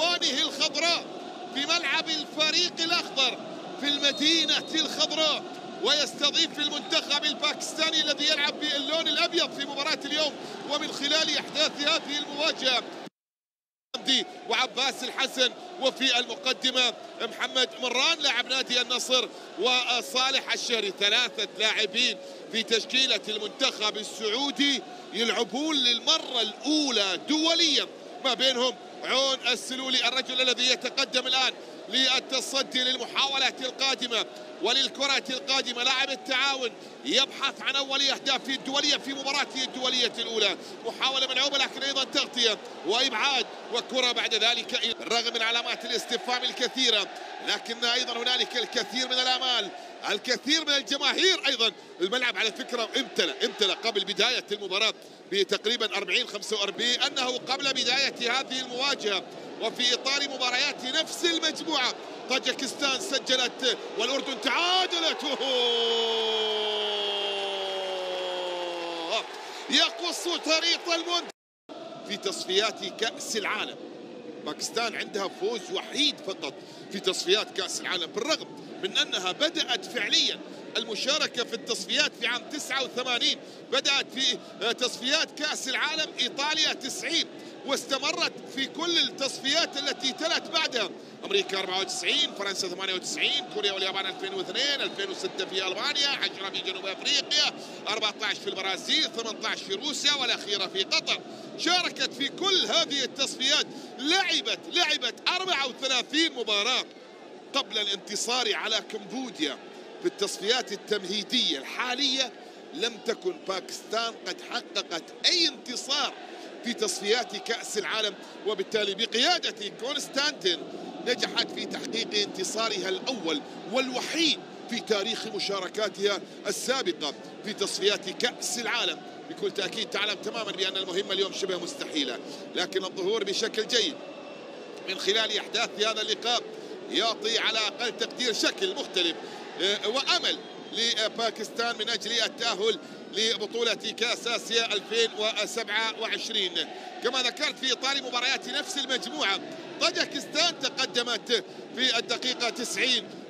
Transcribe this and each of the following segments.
ألوانه الخضراء في ملعب الفريق الأخضر في المدينة الخضراء، ويستضيف المنتخب الباكستاني الذي يلعب باللون الأبيض في مباراة اليوم. ومن خلال أحداث هذه المواجهة وعباس الحسن، وفي المقدمة محمد مران لاعب نادي النصر، وصالح الشهري، ثلاثة لاعبين في تشكيلة المنتخب السعودي يلعبون للمرة الأولى دوليا. ما بينهم عون السلولي، الرجل الذي يتقدم الآن للتصدي للمحاولات القادمة وللكرة القادمة، لاعب التعاون يبحث عن أول أهدافه الدولية في مباراته الدولية الأولى. محاولة ملعوبة لكن أيضا تغطية وإبعاد وكرة بعد ذلك، رغم من علامات الاستفهام الكثيرة، لكن أيضا هنالك الكثير من الآمال، الكثير من الجماهير. أيضا الملعب على فكرة امتلأ قبل بداية المباراة بتقريبا 40-45، أنه قبل بداية هذه المواجهة. وفي إطار مباريات نفس المجموعة، طاجكستان سجلت والأردن تعادلت. يقص طريق المنتخب في تصفيات كأس العالم. باكستان عندها فوز وحيد فقط في تصفيات كأس العالم، بالرغم من أنها بدأت فعليا المشاركة في التصفيات في عام 89، بدأت في تصفيات كأس العالم إيطاليا 90، واستمرت في كل التصفيات التي تلت بعدها، أمريكا 94، فرنسا 98، كوريا واليابان 2002، 2006 في ألمانيا، 10 في جنوب أفريقيا، 14 في البرازيل، 18 في روسيا، والأخيرة في قطر. شاركت في كل هذه التصفيات، لعبت 34 مباراة قبل الانتصار على كمبوديا في التصفيات التمهيدية الحالية. لم تكن باكستان قد حققت أي انتصار في تصفيات كأس العالم، وبالتالي بقيادة كونستانتين نجحت في تحقيق انتصارها الأول والوحيد في تاريخ مشاركاتها السابقة في تصفيات كأس العالم. بكل تأكيد تعلم تماما بأن المهمة اليوم شبه مستحيلة، لكن الظهور بشكل جيد من خلال أحداث هذا اللقاء يعطي على أقل تقدير شكل مختلف وأمل لباكستان من أجل التأهل لبطولة كأس آسيا 2027. كما ذكرت في إطار مباريات نفس المجموعة، طاجكستان تقدمت في الدقيقة 90،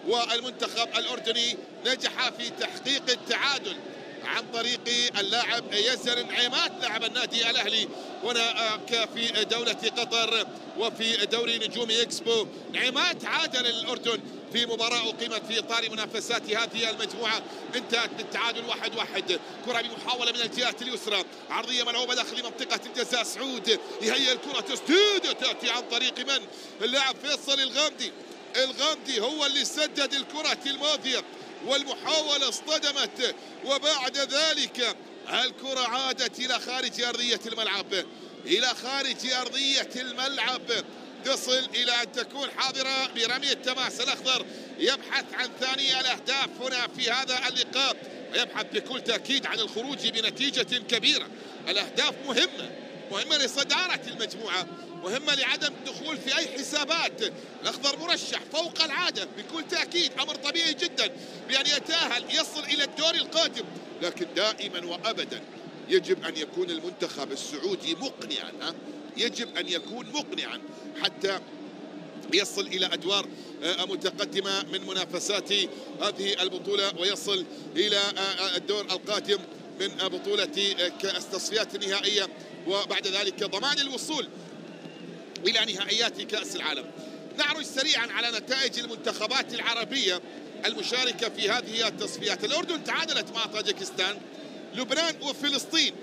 والمنتخب الأردني نجح في تحقيق التعادل عن طريق اللاعب ياسر نعيمات لاعب النادي الأهلي هناك في دولة قطر وفي دوري نجوم إكسبو. نعيمات عادل الأردن في مباراة أقيمت في إطار منافسات هذه المجموعة، انتهت بالتعادل 1-1. كرة بمحاولة من الجهة اليسرى، عرضية ملعوبة داخل منطقة الجزاء، سعود يهيئ الكرة، تسديد تأتي عن طريق من؟ اللاعب فيصل الغامدي. الغامدي هو اللي سدد الكرة الماضية، والمحاولة اصطدمت، وبعد ذلك الكرة عادت إلى خارج أرضية الملعب، تصل إلى أن تكون حاضرة برمي التماس. الأخضر يبحث عن ثاني الأهداف هنا في هذا اللقاء، ويبحث بكل تأكيد عن الخروج بنتيجة كبيرة. الأهداف مهمة، لصدارة المجموعة، مهمة لعدم الدخول في أي حسابات. الأخضر مرشح فوق العادة بكل تأكيد، أمر طبيعي جدا بأن يتأهل، يصل إلى الدور القادم، لكن دائما وأبدا يجب أن يكون المنتخب السعودي مقنعا، حتى يصل إلى أدوار متقدمة من منافسات هذه البطولة، ويصل إلى الدور القادم من بطولة التصفيات النهائية، وبعد ذلك ضمان الوصول إلى نهائيات كأس العالم. نعرج سريعا على نتائج المنتخبات العربية المشاركة في هذه التصفيات. الأردن تعادلت مع طاجكستان، لبنان وفلسطين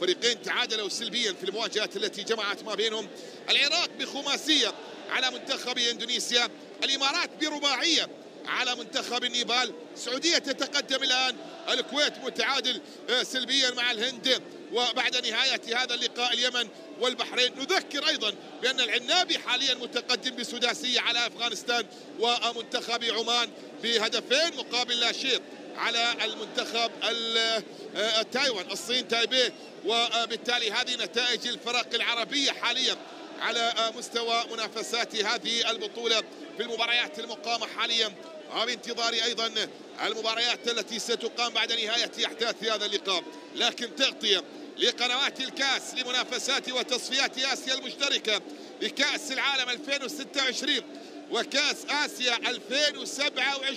فريقين تعادلوا سلبيا في المواجهات التي جمعت ما بينهم. العراق بخماسية على منتخب إندونيسيا، الإمارات برباعية على منتخب النيبال، السعودية تتقدم الآن، الكويت متعادل سلبيا مع الهند، وبعد نهاية هذا اللقاء اليمن والبحرين. نذكر أيضا بأن العنابي حاليا متقدم بسداسية على أفغانستان، ومنتخب عمان بهدفين مقابل لا شيء على المنتخب تايوان، الصين تايبيه. وبالتالي هذه نتائج الفرق العربية حاليا على مستوى منافسات هذه البطولة في المباريات المقامة حاليا، وبانتظار أيضا المباريات التي ستقام بعد نهاية أحداث هذا اللقاء. لكن تغطية لقنوات الكاس لمنافسات وتصفيات آسيا المشتركة لكأس العالم 2026 وكأس آسيا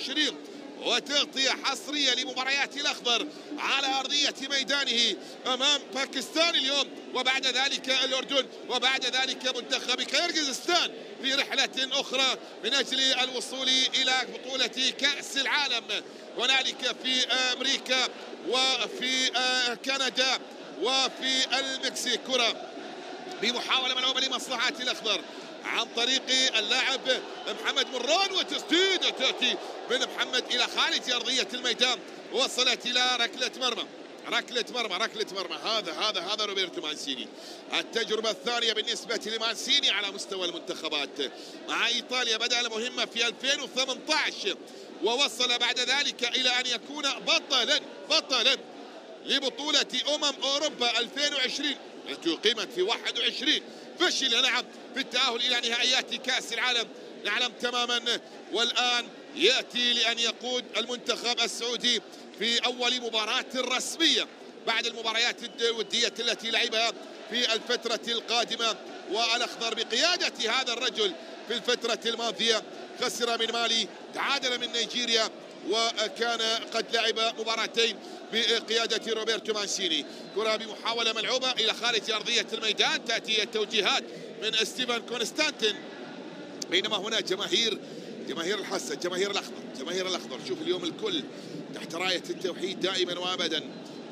2027، وتغطية حصرية لمباريات الأخضر على أرضية ميدانه أمام باكستان اليوم، وبعد ذلك الأردن، وبعد ذلك منتخب كيرغيزستان في رحلة أخرى من أجل الوصول إلى بطولة كأس العالم. هنالك في أمريكا وفي كندا وفي المكسيك كرة بمحاولة ملعوبة لمصلحة الأخضر عن طريق اللاعب محمد مران، وتسديدة تأتي من محمد إلى خارج أرضية الميدان، وصلت إلى ركلة مرمى. هذا روبرتو مانسيني، التجربة الثانية بالنسبة لمانسيني على مستوى المنتخبات. مع إيطاليا بدأ المهمة في 2018 ووصل بعد ذلك إلى أن يكون بطلا لبطولة أوروبا 2020 التي أقيمت في 21، فشل نعم في التأهل إلى نهائيات كأس العالم، نعلم تماما. والآن يأتي لأن يقود المنتخب السعودي في أول مباراة رسمية بعد المباريات الودية التي لعبها في الفترة القادمة. والأخضر بقيادة هذا الرجل في الفترة الماضية خسر من مالي، تعادل من نيجيريا، وكان قد لعب مباراتين بقيادة روبرتو مانسيني. كرة بمحاولة ملعوبة إلى خارج أرضية الميدان، تأتي التوجيهات من ستيفن كونستانتين، بينما هنا جماهير الحسا، جماهير الأخضر. شوف اليوم الكل تحت راية التوحيد دائما وأبدا،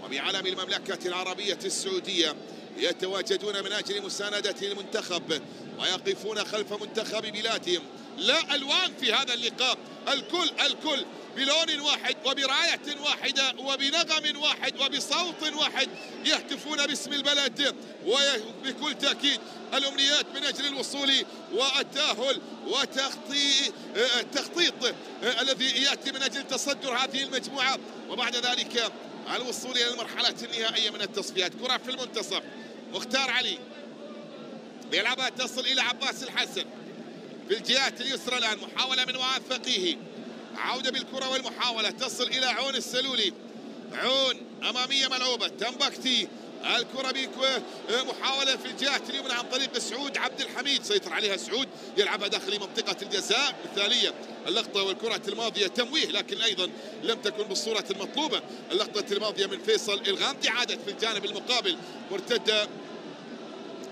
وبعلم المملكة العربية السعودية يتواجدون من أجل مساندة المنتخب ويقفون خلف منتخب بلادهم. لا ألوان في هذا اللقاء، الكل بلون واحد وبراية واحدة وبنغم واحد وبصوت واحد يهتفون باسم البلد، وبكل تأكيد الأمنيات من أجل الوصول والتأهل والتخطيط الذي يأتي من أجل تصدر هذه المجموعة، وبعد ذلك الوصول إلى المرحلة النهائية من التصفيات. كرة في المنتصف، مختار علي بيلعبها، تصل إلى عباس الحسن في الجهات اليسرى. الآن محاولة من وعاء فقيه، عودة بالكرة والمحاولة تصل إلى عون السلولي. عون أمامية ملعوبة، تنبكتي الكرة بمحاولة في الجهات اليمنى عن طريق سعود عبد الحميد، سيطر عليها سعود، يلعبها داخل منطقة الجزاء. مثالية اللقطة والكرة الماضية تمويه، لكن أيضا لم تكن بالصورة المطلوبة. اللقطة الماضية من فيصل الغامدي، عادت في الجانب المقابل مرتدة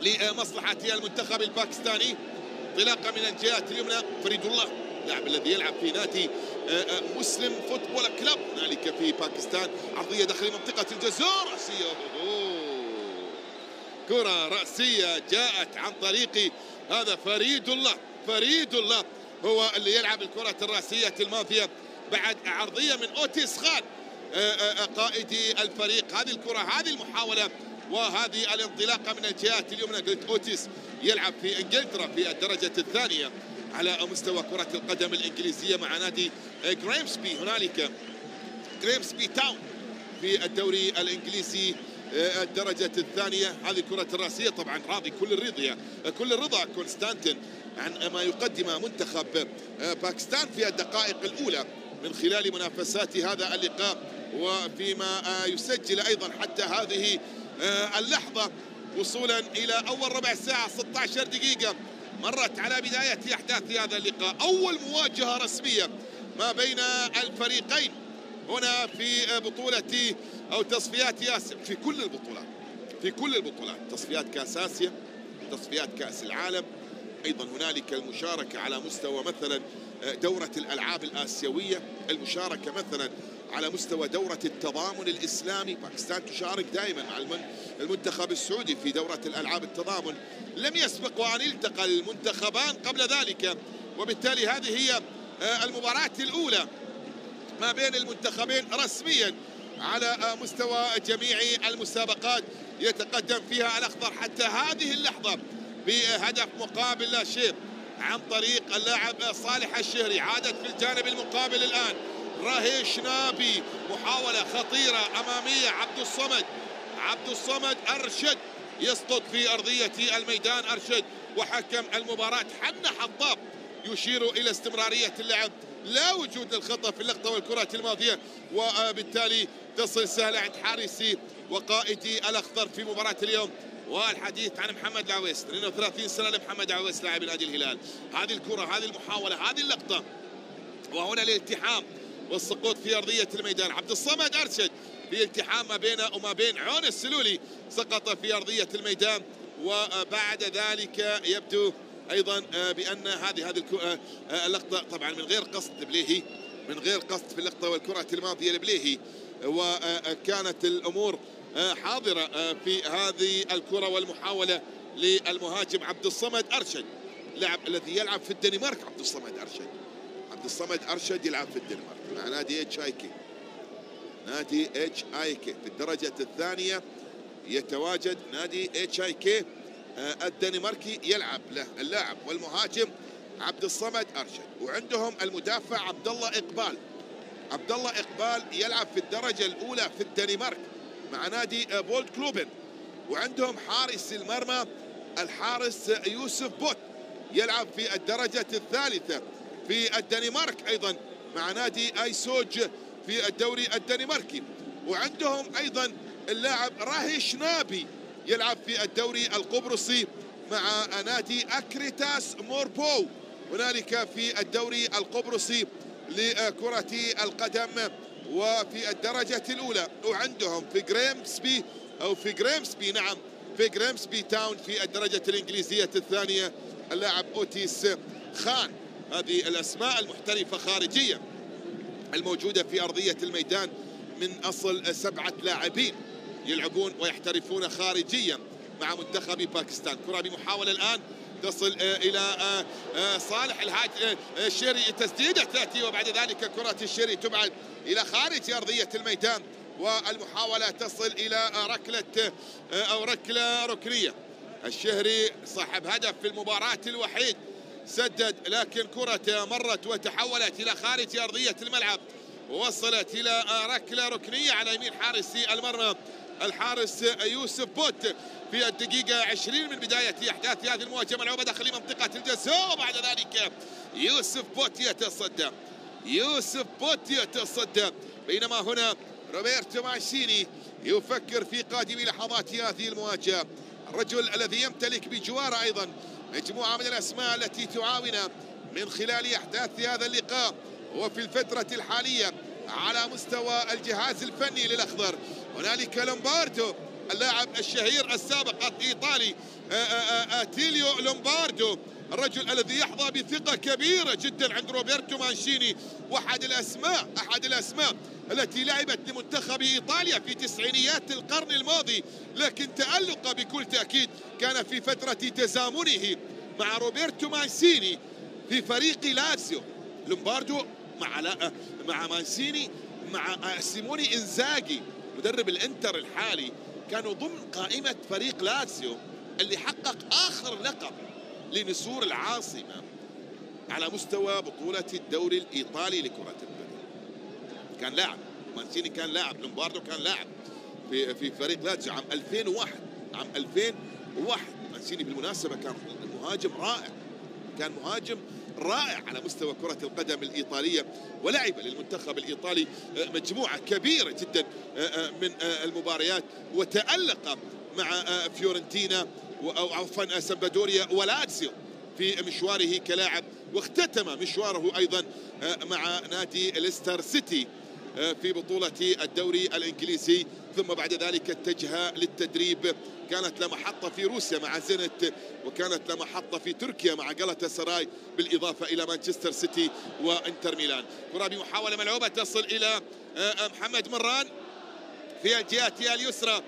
لمصلحة المنتخب الباكستاني. انطلاقة من الجهات اليمنى فريد الله، اللاعب الذي يلعب في نادي مسلم فوتبول كلاب هنالك في باكستان. عرضية داخل منطقة الجزاء، رأسية، كرة رأسية جاءت عن طريق هذا فريد الله هو اللي يلعب الكرة الرأسية الماضية بعد عرضية من أوتيس خان قائد الفريق. هذه الكرة، هذه المحاولة، وهذه الانطلاقة من الجهات اليمنى. قلت أوتيس يلعب في إنجلترا في الدرجة الثانية على مستوى كرة القدم الإنجليزية مع نادي غريمسبي، هنالك غريمسبي تاون في الدوري الإنجليزي الدرجة الثانية. هذه الكرة الرأسية، طبعا راضي كل الرضا كونستانتين عن ما يقدم منتخب باكستان في الدقائق الأولى من خلال منافسات هذا اللقاء، وفيما يسجل أيضا حتى هذه اللحظة وصولا إلى أول ربع ساعة 16 دقيقة مرت على بداية أحداث هذا اللقاء. أول مواجهة رسمية ما بين الفريقين هنا في بطولة أو تصفيات آسيا، في كل البطولات، تصفيات كأس آسيا، تصفيات كأس العالم، أيضا هنالك المشاركة على مستوى مثلا دورة الألعاب الآسيوية، المشاركة مثلا على مستوى دورة التضامن الإسلامي. باكستان تشارك دائما مع المنتخب السعودي في دورة الألعاب التضامن، لم يسبق وأن التقى المنتخبان قبل ذلك، وبالتالي هذه هي المباراة الأولى ما بين المنتخبين رسميا على مستوى جميع المسابقات. يتقدم فيها الأخضر حتى هذه اللحظة بهدف مقابل لا شيء عن طريق اللاعب صالح الشهري. عادت في الجانب المقابل الآن راهيش نابي، محاولة خطيرة أمامية، عبد الصمد أرشد يسقط في أرضية الميدان. أرشد وحكم المباراة حنا حطاب يشير إلى استمرارية اللعب، لا وجود للخطأ في اللقطة والكرة الماضية، وبالتالي تصل سهلة عند حارسي وقائدي الأخضر في مباراة اليوم. والحديث عن محمد العويس، 32 سنة لمحمد العويس لاعب نادي الهلال. هذه الكرة، هذه المحاولة، هذه اللقطة، وهنا الالتحام والسقوط في أرضية الميدان. عبد الصمد أرشد في التحام ما بينه وما بين عون السلولي، سقط في أرضية الميدان. وبعد ذلك يبدو أيضا بأن هذه اللقطة طبعا من غير قصد لبليهي، من غير قصد في اللقطة والكرة الماضية لبليهي، وكانت الأمور حاضرة في هذه الكرة والمحاولة للمهاجم عبد الصمد أرشد، لاعب الذي يلعب في الدنمارك. عبد الصمد أرشد يلعب في الدنمارك مع نادي اتش اي كي، نادي اتش اي كي في الدرجة الثانية يتواجد نادي اتش اي كي الدنماركي، يلعب له اللاعب والمهاجم عبد الصمد أرشد. وعندهم المدافع عبد الله إقبال، يلعب في الدرجة الأولى في الدنمارك مع نادي بولد كلوبن. وعندهم حارس المرمى الحارس يوسف بوت، يلعب في الدرجة الثالثة في الدنمارك أيضا مع نادي أيسوج في الدوري الدنماركي. وعندهم أيضا اللاعب راهي شنابي، يلعب في الدوري القبرصي مع نادي أكريتاس موربو، هنالك في الدوري القبرصي لكرة القدم وفي الدرجة الأولى. وعندهم في جريمسبي في جريمسبي تاون في الدرجة الإنجليزية الثانية اللاعب أوتيس خان. هذه الأسماء المحترفة خارجية الموجودة في أرضية الميدان، من أصل 7 لاعبين يلعبون ويحترفون خارجيا مع منتخب باكستان. كرة بمحاولة الآن تصل إلى صالح الهاج الشيري، تسديدة تأتي وبعد ذلك كرة الشيري تبعد إلى خارج أرضية الميدان، والمحاولة تصل إلى ركلة ركنية. الشهري صاحب هدف في المباراة الوحيد، سدد لكن كرة مرت وتحولت إلى خارج أرضية الملعب ووصلت إلى ركلة ركنية على يمين حارس المرمى الحارس يوسف بوت في الدقيقة 20 من بداية أحداث هذه المواجهة، ملعوبة داخل منطقة الجزاء. وبعد ذلك يوسف بوت يتصدى، بينما هنا روبرتو مانشيني يفكر في قادم لحظات هذه المواجهة. الرجل الذي يمتلك بجواره أيضا مجموعة من الأسماء التي تعاونه من خلال أحداث هذا اللقاء وفي الفترة الحالية على مستوى الجهاز الفني للأخضر. هنالك لومباردو اللاعب الشهير السابق الإيطالي تيليو لومباردو، الرجل الذي يحظى بثقة كبيرة جدا عند روبرتو مانشيني، وأحد الأسماء التي لعبت لمنتخب إيطاليا في تسعينيات القرن الماضي، لكن تألق بكل تأكيد كان في فترة تزامنه مع روبرتو مانشيني في فريق لاتسيو. لومباردو مع مانشيني مع سيموني إنزاغي مدرب الإنتر الحالي، كانوا ضمن قائمة فريق لاتسيو اللي حقق آخر لقب لنسور العاصمة على مستوى بطولة الدوري الإيطالي لكرة القدم. كان لاعب مانشيني، كان لاعب لومباردو، كان لاعب في فريق لاتسيو عام 2001. مانشيني بالمناسبة كان مهاجم رائع، على مستوى كرة القدم الإيطالية، ولعب للمنتخب الإيطالي مجموعة كبيرة جدا من المباريات، وتألق مع فيورنتينا أو عفوا سامبدوريا ولاتسيو في مشواره كلاعب، واختتم مشواره أيضا مع نادي ليستر سيتي في بطولة الدوري الإنجليزي. ثم بعد ذلك اتجه للتدريب، كانت له محطة في روسيا مع زينت، وكانت له محطة في تركيا مع غالاتاسراي، بالإضافة إلى مانشستر سيتي وإنتر ميلان. كرة بمحاولة ملعوبة تصل إلى محمد مران في الجهة اليسرى،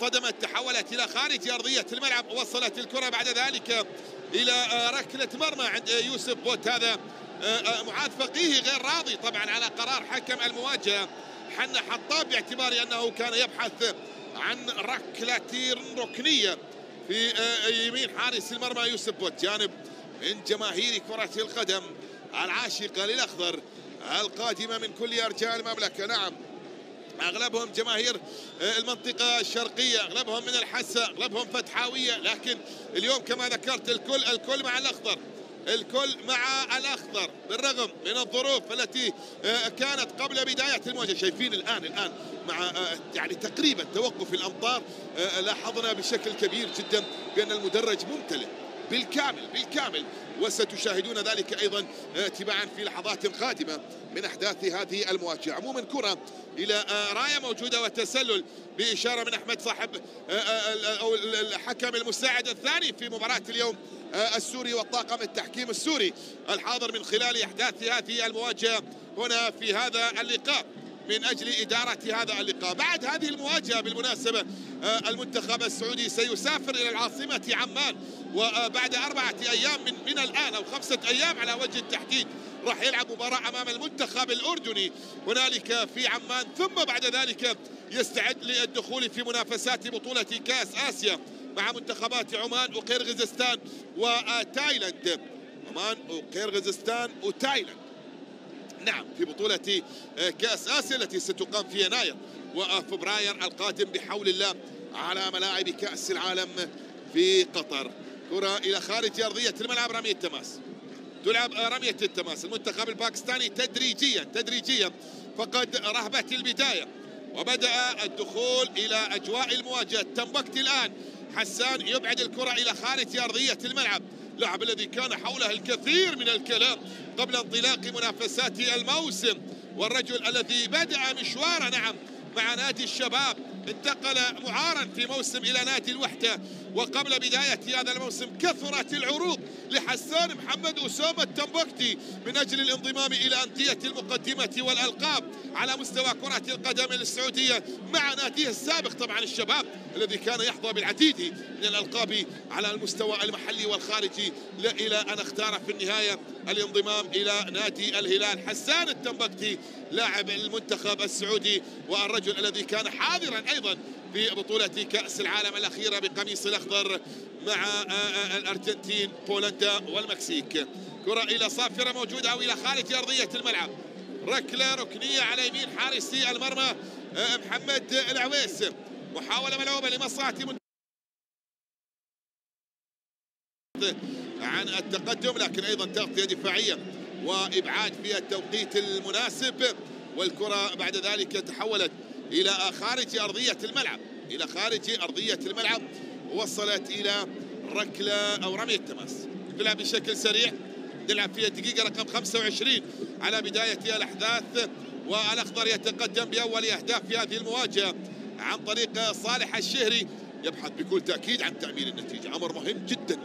صدمت، تحولت إلى خارج أرضية الملعب، وصلت الكرة بعد ذلك إلى ركلة مرمى عند يوسف بوت. هذا معاذ فقيه غير راضي طبعا على قرار حكم المواجهة حنا حطاب، باعتبار أنه كان يبحث عن ركلة ركنية في يمين حارس المرمى يوسف بوت. جانب من جماهير كرة القدم العاشقة للأخضر القادمة من كل أرجاء المملكة. نعم، أغلبهم جماهير المنطقة الشرقية، أغلبهم من الحسا، أغلبهم فتحاوية، لكن اليوم كما ذكرت الكل مع الأخضر، الكل مع الأخضر بالرغم من الظروف التي كانت قبل بداية المواجهة. شايفين الآن مع يعني تقريبا توقف الأمطار لاحظنا بشكل كبير جدا بأن المدرج ممتلئ بالكامل وستشاهدون ذلك أيضا تباعا في لحظات قادمة من أحداث هذه المواجهة. عموما كرة إلى راية موجودة وتسلل بإشارة من أحمد صاحب أو الحكم المساعد الثاني في مباراة اليوم السوري والطاقم التحكيم السوري الحاضر من خلال أحداث هذه المواجهة هنا في هذا اللقاء من أجل إدارة هذا اللقاء. بعد هذه المواجهة بالمناسبة المنتخب السعودي سيسافر إلى العاصمة عمان، وبعد 4 أيام من الآن أو 5 أيام على وجه التحديد راح يلعب مباراة أمام المنتخب الأردني هنالك في عمان، ثم بعد ذلك يستعد للدخول في منافسات بطولة كأس آسيا مع منتخبات عمان وقرغيزستان وتايلاند. عمان وقرغيزستان وتايلاند نعم، في بطولة كأس آسيا التي ستقام في يناير وفبراير القادم بحول الله على ملاعب كأس العالم في قطر. كرة إلى خارج أرضية الملعب، رمية التماس، تلعب رمية التماس. المنتخب الباكستاني تدريجيا فقد رهبت البداية وبدأ الدخول إلى أجواء المواجهة. تنبكت الآن، حسان يبعد الكرة إلى خارج أرضية الملعب، لاعب الذي كان حوله الكثير من الكلام قبل انطلاق منافسات الموسم، والرجل الذي بدأ مشواره نعم مع نادي الشباب، انتقل معارا في موسم إلى نادي الوحدة، وقبل بداية هذا الموسم كثرت العروض لحسان محمد أسامة التنبكتي من أجل الانضمام إلى أندية المقدمة والألقاب على مستوى كرة القدم السعودية مع ناديه السابق طبعا الشباب الذي كان يحظى بالعديد من الألقاب على المستوى المحلي والخارجي، إلى أن اختار في النهاية الانضمام إلى نادي الهلال. حسان التنبكتي لاعب المنتخب السعودي والرجل الذي كان حاضرا أيضا في بطولة كأس العالم الأخيرة بقميص الأخضر مع الأرجنتين بولندا والمكسيك. كرة إلى صافرة موجودة أو إلى خارج أرضية الملعب، ركلة ركنية على يمين حارسي المرمى محمد العويس، محاولة ملعوبة لمصلحة عن التقدم لكن أيضا تغطية دفاعية وإبعاد في التوقيت المناسب، والكرة بعد ذلك تحولت إلى خارج أرضية الملعب وصلت إلى ركلة أو رمية تماس. تلعب بشكل سريع، تلعب فيها الدقيقة رقم 25 على بداية الأحداث، والأخضر يتقدم بأول أهداف في هذه المواجهة عن طريق صالح الشهري، يبحث بكل تأكيد عن تأمين النتيجة، أمر مهم جدا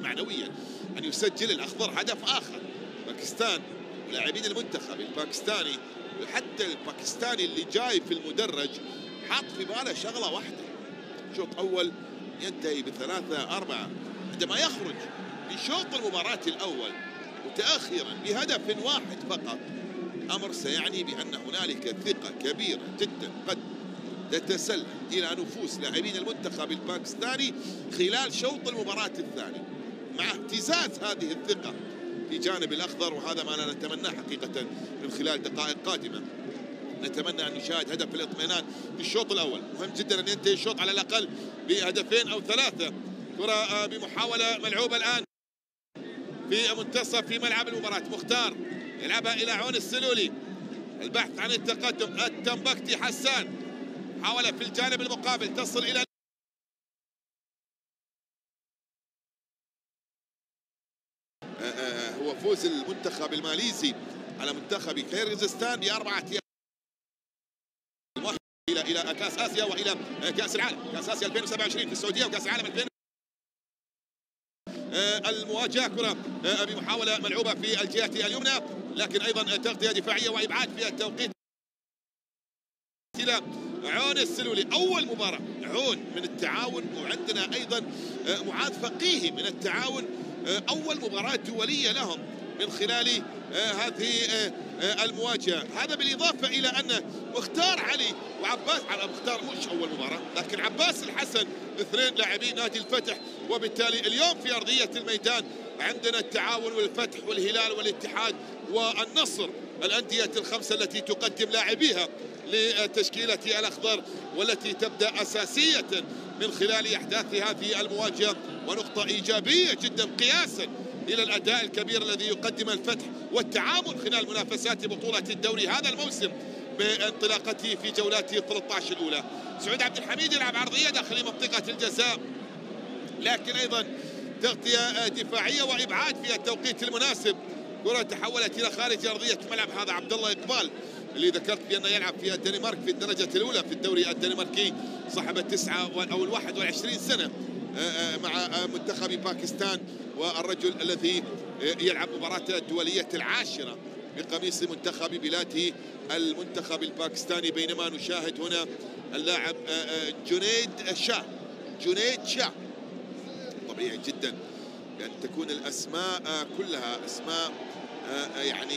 معنويا أن يسجل الأخضر هدف آخر. باكستان ولاعبين المنتخب الباكستاني وحتى الباكستاني اللي جاي في المدرج حاط في باله شغلة واحدة، شوط أول ينتهي ب3-4، عندما يخرج من شوط المباراة الأول متأخرا بهدف واحد فقط، الأمر سيعني بأن هنالك ثقة كبيرة جدا قد تتسلل إلى نفوس لاعبين المنتخب الباكستاني خلال شوط المباراة الثاني، مع اهتزاز هذه الثقة في جانب الأخضر، وهذا ما أنا نتمناه حقيقة من خلال دقائق قادمة. نتمنى أن نشاهد هدف الإطمئنان في الشوط الأول، مهم جدا أن ينتهي الشوط على الأقل بهدفين أو 3. كرة بمحاولة ملعوبة الآن في منتصف في ملعب المباراة، مختار يلعبها إلى عون السلولي، البحث عن التقدم، التنبكتي حسان، محاولة في الجانب المقابل تصل إلى هو فوز المنتخب الماليزي على منتخب قرغيزستان ب4 إلى كأس آسيا وإلى كأس العالم، كأس آسيا 2027 في السعودية وكأس العالم 2000. المواجهة كرة بمحاولة ملعوبة في الجهة اليمنى، لكن أيضا تغطية دفاعية وإبعاد في التوقيت إلى عون السلولي. أول مباراة عون من التعاون، وعندنا أيضا معاذ فقيهي من التعاون، أول مباراة دولية لهم من خلال هذه المواجهة. هذا بالإضافة إلى أن مختار علي وعباس، مختار مش أول مباراة لكن عباس الحسن، اثنين لاعبين نادي الفتح، وبالتالي اليوم في أرضية الميدان عندنا التعاون والفتح والهلال والاتحاد والنصر، الأندية الخمسة التي تقدم لاعبيها لتشكيلة الأخضر والتي تبدأ أساسية من خلال أحداث هذه المواجهة، ونقطة إيجابية جدا قياسا إلى الأداء الكبير الذي يقدم الفتح والتعامل خلال منافسات بطولة الدوري هذا الموسم بانطلاقته في جولاته 13 الأولى. سعود عبد الحميد يلعب عرضية داخل منطقة الجزاء، لكن أيضا تغطية دفاعية وإبعاد في التوقيت المناسب. كرة تحولت إلى خارج أرضية الملعب. هذا عبد الله إقبال اللي ذكرت بأنه يلعب في الدنمارك في الدرجة الأولى في الدوري الدنماركي، صاحب ال 21 سنة مع منتخب باكستان، والرجل الذي يلعب مباراته الدولية العاشرة بقميص منتخب بلاده المنتخب الباكستاني. بينما نشاهد هنا اللاعب جنيد شاه. طبيعي جدا يعني تكون الأسماء كلها أسماء يعني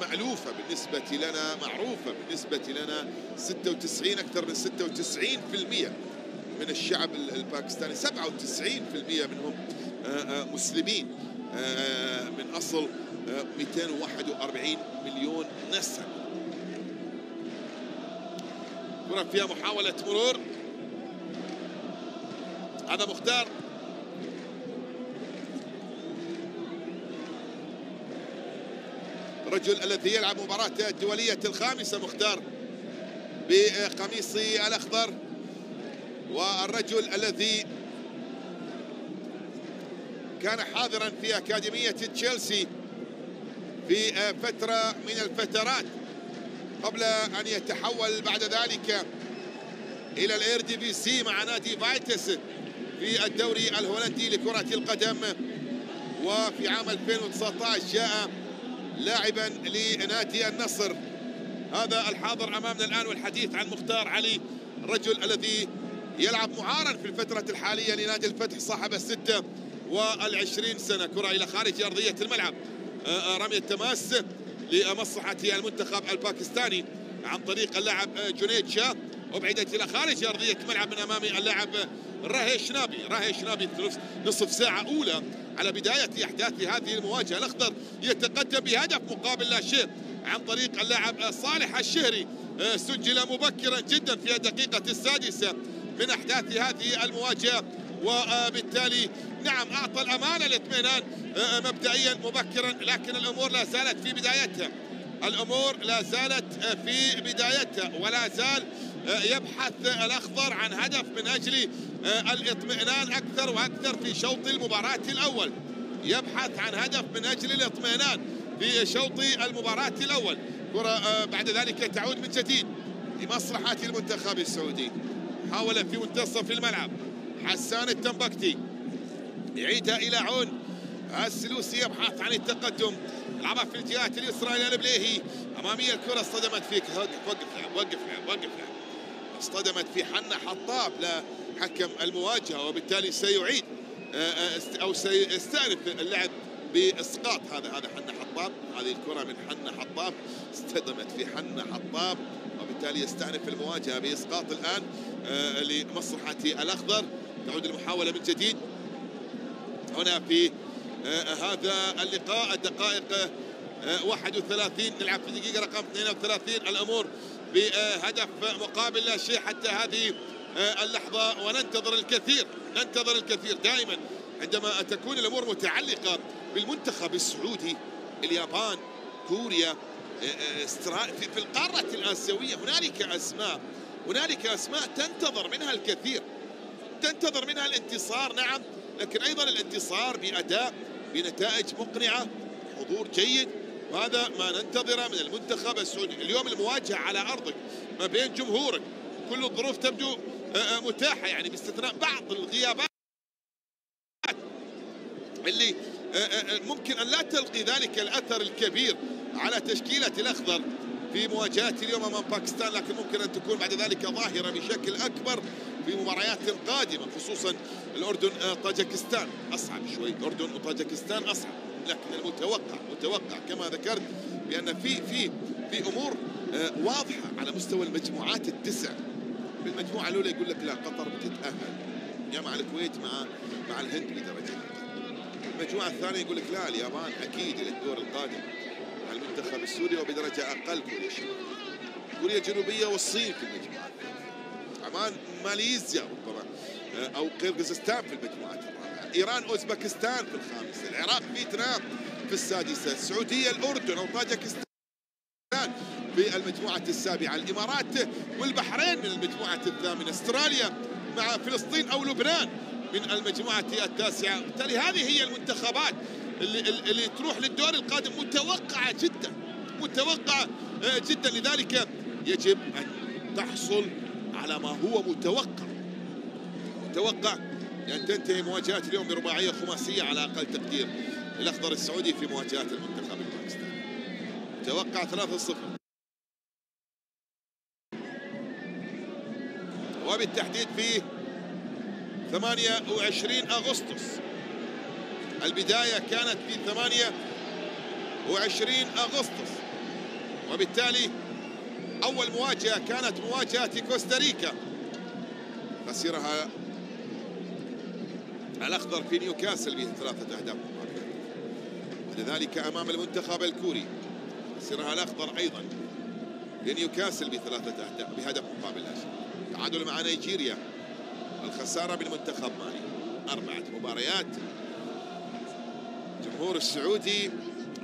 مألوفة بالنسبة لنا، معروفة بالنسبة لنا. 96 أكثر من 96% من الشعب الباكستاني، 97% منهم مسلمين من أصل 241 مليون نسمة. كرة فيها محاولة مرور، هذا مختار الرجل الذي يلعب مباراته الدولية الخامسة، مختار بقميص الأخضر، والرجل الذي كان حاضرا في أكاديمية تشيلسي في فترة من الفترات قبل أن يتحول بعد ذلك إلى الإير دي بي سي مع نادي فايتس في الدوري الهولندي لكرة القدم. وفي عام 2019 جاء لاعبا لنادي النصر. هذا الحاضر أمامنا الآن، والحديث عن مختار علي، الرجل الذي يلعب معارا في الفترة الحالية لنادي الفتح، صاحب 26 سنة. كرة إلى خارج أرضية الملعب، رمية تماس لمصلحة المنتخب الباكستاني عن طريق اللاعب جنيد شاه، وبعدت إلى خارج أرضية الملعب من أمام اللاعب راهي شنابي. نصف ساعة أولى على بداية أحداث هذه المواجهة، الأخضر يتقدم بهدف مقابل لا شيء عن طريق اللاعب صالح الشهري، سجل مبكرا جدا في الدقيقة السادسة من أحداث هذه المواجهة، وبالتالي نعم أعطى الأمان الاطمئنان مبدئيا مبكرا، لكن الأمور لا زالت في بدايتها، ولا زال يبحث الأخضر عن هدف من أجل الاطمئنان أكثر وأكثر في شوط المباراة الأول، كرة بعد ذلك تعود من جديد لمصلحة المنتخب السعودي. حاول في منتصف الملعب حسان التنبكتي، يعيدها إلى عون السلوسي يبحث عن التقدم، يلعبها في الجهة اليسرى إلى البليهي، أمامية الكرة اصطدمت فيك. وقف لها. اصطدمت في حنا حطاب لا حكم المواجهة، وبالتالي سيعيد أو سيستأنف اللعب بإسقاط. هذا حنا حطاب، هذه الكرة من حنا حطاب، اصطدمت في حنا حطاب، وبالتالي يستأنف المواجهة بإسقاط الآن لمصلحة الأخضر. تعود المحاولة من جديد هنا في هذا اللقاء، الدقائق 31، نلعب في الدقيقة رقم 32. الأمور بهدف مقابل لا شيء حتى هذه اللحظة، وننتظر الكثير، دائما عندما تكون الأمور متعلقة بالمنتخب السعودي. اليابان، كوريا، في القارة الآسيوية هنالك أسماء، تنتظر منها الكثير، تنتظر منها الانتصار نعم، لكن أيضا الانتصار بأداء بنتائج مقنعة، حضور جيد، وهذا ما ننتظره من المنتخب السعودي. اليوم المواجهة على أرضك ما بين جمهورك، كل الظروف تبدو متاحة، يعني باستثناء بعض الغيابات اللي ممكن أن لا تلقي ذلك الأثر الكبير على تشكيلة الأخضر في مواجهات اليوم أمام باكستان، لكن ممكن أن تكون بعد ذلك ظاهرة بشكل أكبر في مباريات قادمة، خصوصا الأردن طاجكستان. أصعب شوي الأردن وطاجكستان أصعب، لكن المتوقع كما ذكرت بأن في أمور واضحة على مستوى المجموعات التسع. في المجموعة الأولى يقول لك لا، قطر بتتأهل يا مع الكويت مع الهند بدرجة. المجموعة الثانية يقول لك لا، اليابان أكيد إلى الدور القادم مع المنتخب السوري وبدرجة أقل كوريا الشمالية، كوريا الجنوبية والصين في المجموعة الثانية، عمان ماليزيا ربما أو قرغيزستان في المجموعات الرابعة، إيران أوزبكستان في الخامسة، العراق فيتنام في السادسة، السعودية الأردن أو طاجكستان في المجموعة السابعة، الإمارات والبحرين من المجموعة الثامنة، استراليا مع فلسطين أو لبنان من المجموعة التاسعة. بالتالي هذه هي المنتخبات اللي تروح للدور القادم متوقعة جدا، متوقعة جدا، لذلك يجب أن تحصل على ما هو متوقع. متوقع أن تنتهي مواجهات اليوم برباعية خماسية على أقل تقدير للأخضر السعودي في مواجهة المنتخب الباكستاني. متوقع 3-0 وبالتحديد في 28 أغسطس. البداية كانت في 28 أغسطس، وبالتالي أول مواجهة كانت مواجهة كوستاريكا، خسرها الأخضر في نيوكاسل به 3 أهداف، وذلك أمام المنتخب الكوري خسرها الأخضر أيضا في نيوكاسل ب3 أهداف بهدف مقابل لا شيء. تعادل مع نيجيريا، الخسارة بالمنتخب مالي، 4 مباريات. الجمهور السعودي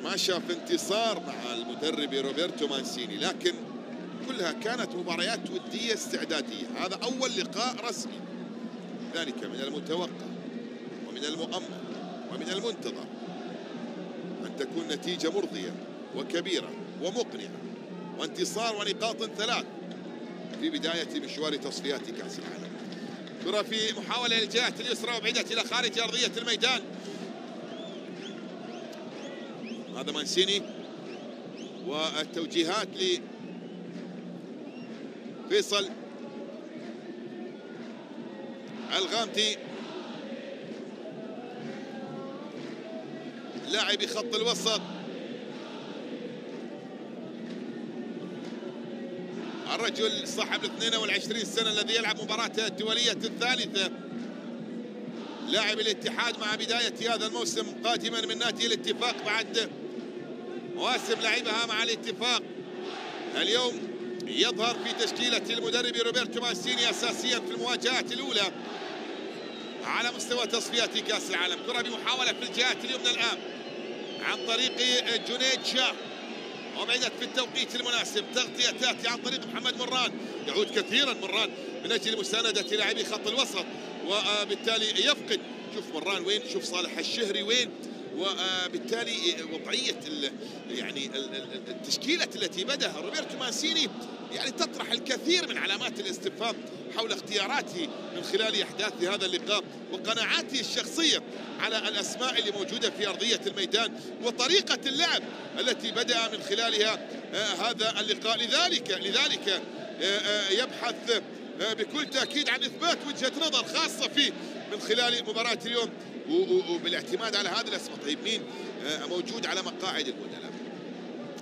ما شاف انتصار مع المدرب روبرتو مانسيني، لكن كلها كانت مباريات ودية استعدادية. هذا أول لقاء رسمي، ذلك من المتوقع ومن المؤمل ومن المنتظر أن تكون نتيجة مرضية وكبيرة ومقنعة وانتصار ونقاط 3 في بداية مشوار تصفيات كأس العالم. كرة في محاولة للجهة اليسرى وبعدت إلى خارج أرضية الميدان. هذا مانسيني والتوجيهات لفيصل الغامدي لاعب خط الوسط. الرجل صاحب 22 سنة الذي يلعب مباراته الدولية الثالثة، لاعب الاتحاد مع بداية هذا الموسم، قادما من نادي الاتفاق بعد مواسم لعبها مع الاتفاق. اليوم يظهر في تشكيلة المدرب روبرتو مانسيني أساسيا في المواجهات الأولى على مستوى تصفيات كأس العالم. كرة بمحاولة في الجهة اليمنى الآن عن طريق جنيد شاه، وبعدت في التوقيت المناسب. تغطية تأتي عن طريق محمد مران، يعود كثيرا مران من أجل مساندة لاعبي خط الوسط، وبالتالي يفقد، شوف مران وين، شوف صالح الشهري وين، وبالتالي وضعية يعني التشكيلة التي بدأها روبرتو مانسيني يعني تطرح الكثير من علامات الاستفهام حول اختياراته من خلال أحداث هذا اللقاء وقناعاته الشخصية على الأسماء اللي موجودة في أرضية الميدان وطريقة اللعب التي بدأ من خلالها هذا اللقاء. لذلك يبحث بكل تأكيد عن إثبات وجهة نظر خاصة فيه من خلال مباراة اليوم وبالاعتماد على هذه الأسماء. طيب مين موجود على مقاعد البدلاء؟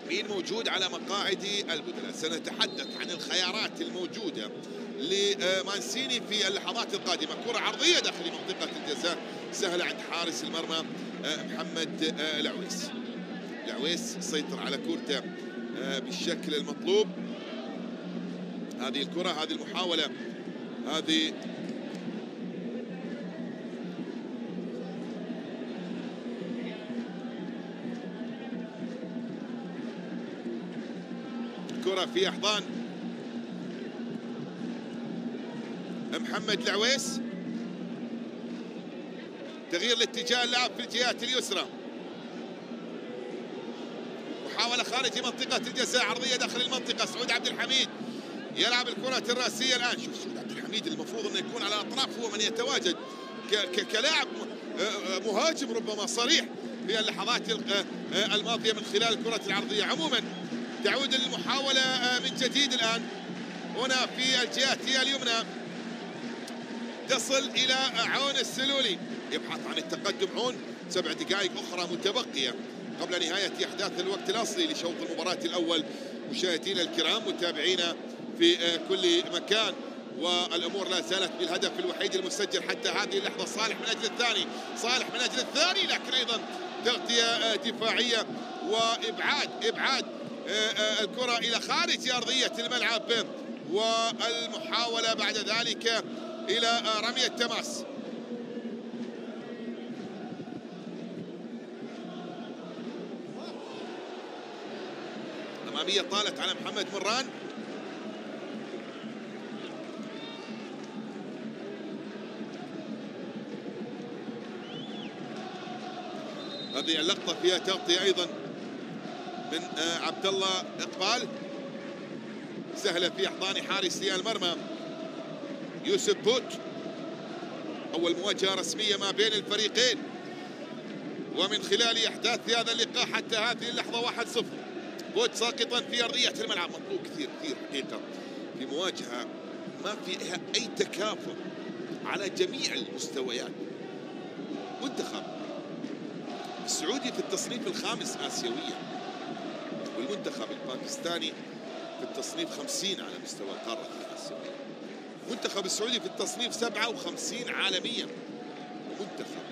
مين موجود على مقاعد البدلاء؟ سنتحدث عن الخيارات الموجودة لمانسيني في اللحظات القادمة. كرة عرضية داخل منطقة الجزاء، سهلة عند حارس المرمى محمد العويس. العويس سيطر على كورته بالشكل المطلوب. هذه الكرة، هذه المحاولة، هذه الكرة في أحضان محمد العويس. تغيير الاتجاه اللاعب في الجهات اليسرى، محاولة خارج منطقة الجزاء، عرضية داخل المنطقة. سعود عبد الحميد يلعب الكرة الرأسية الآن. شوف سعود عبد الحميد المفروض أنه يكون على الأطراف، هو من يتواجد كلاعب مهاجم ربما صريح في اللحظات الماضية من خلال الكرة العرضية. عموما تعود المحاولة من جديد الآن هنا في الجهة اليمنى، تصل إلى عون السلولي، يبحث عن التقدم عون. 7 دقائق أخرى متبقية قبل نهاية أحداث الوقت الأصلي لشوط المباراة الأول. مشاهدينا الكرام، متابعينا في كل مكان، والأمور لا زالت بالهدف الوحيد المسجل حتى هذه اللحظة. صالح من أجل الثاني، صالح من أجل الثاني، لكن أيضا تغطية دفاعية وإبعاد الكرة إلى خارج أرضية الملعب، والمحاولة بعد ذلك إلى رمية تماس. أمامية طالت على محمد مران. هذه اللقطة فيها تغطية أيضا من عبد الله إقبال، سهلة في أحضان حارسي المرمى يوسف بوت. أول مواجهة رسمية ما بين الفريقين، ومن خلال أحداث هذا اللقاء حتى هذه اللحظة 1-0. بوت ساقطا في أرضية الملعب، مطلوب كثير حقيقة في مواجهة ما فيها أي تكافؤ على جميع المستويات. منتخب السعودي في التصنيف الخامس آسيويا، والمنتخب الباكستاني في التصنيف 50 على مستوى القارة الآسيوية. المنتخب السعودي في التصنيف 57 عالميا، ومنتخب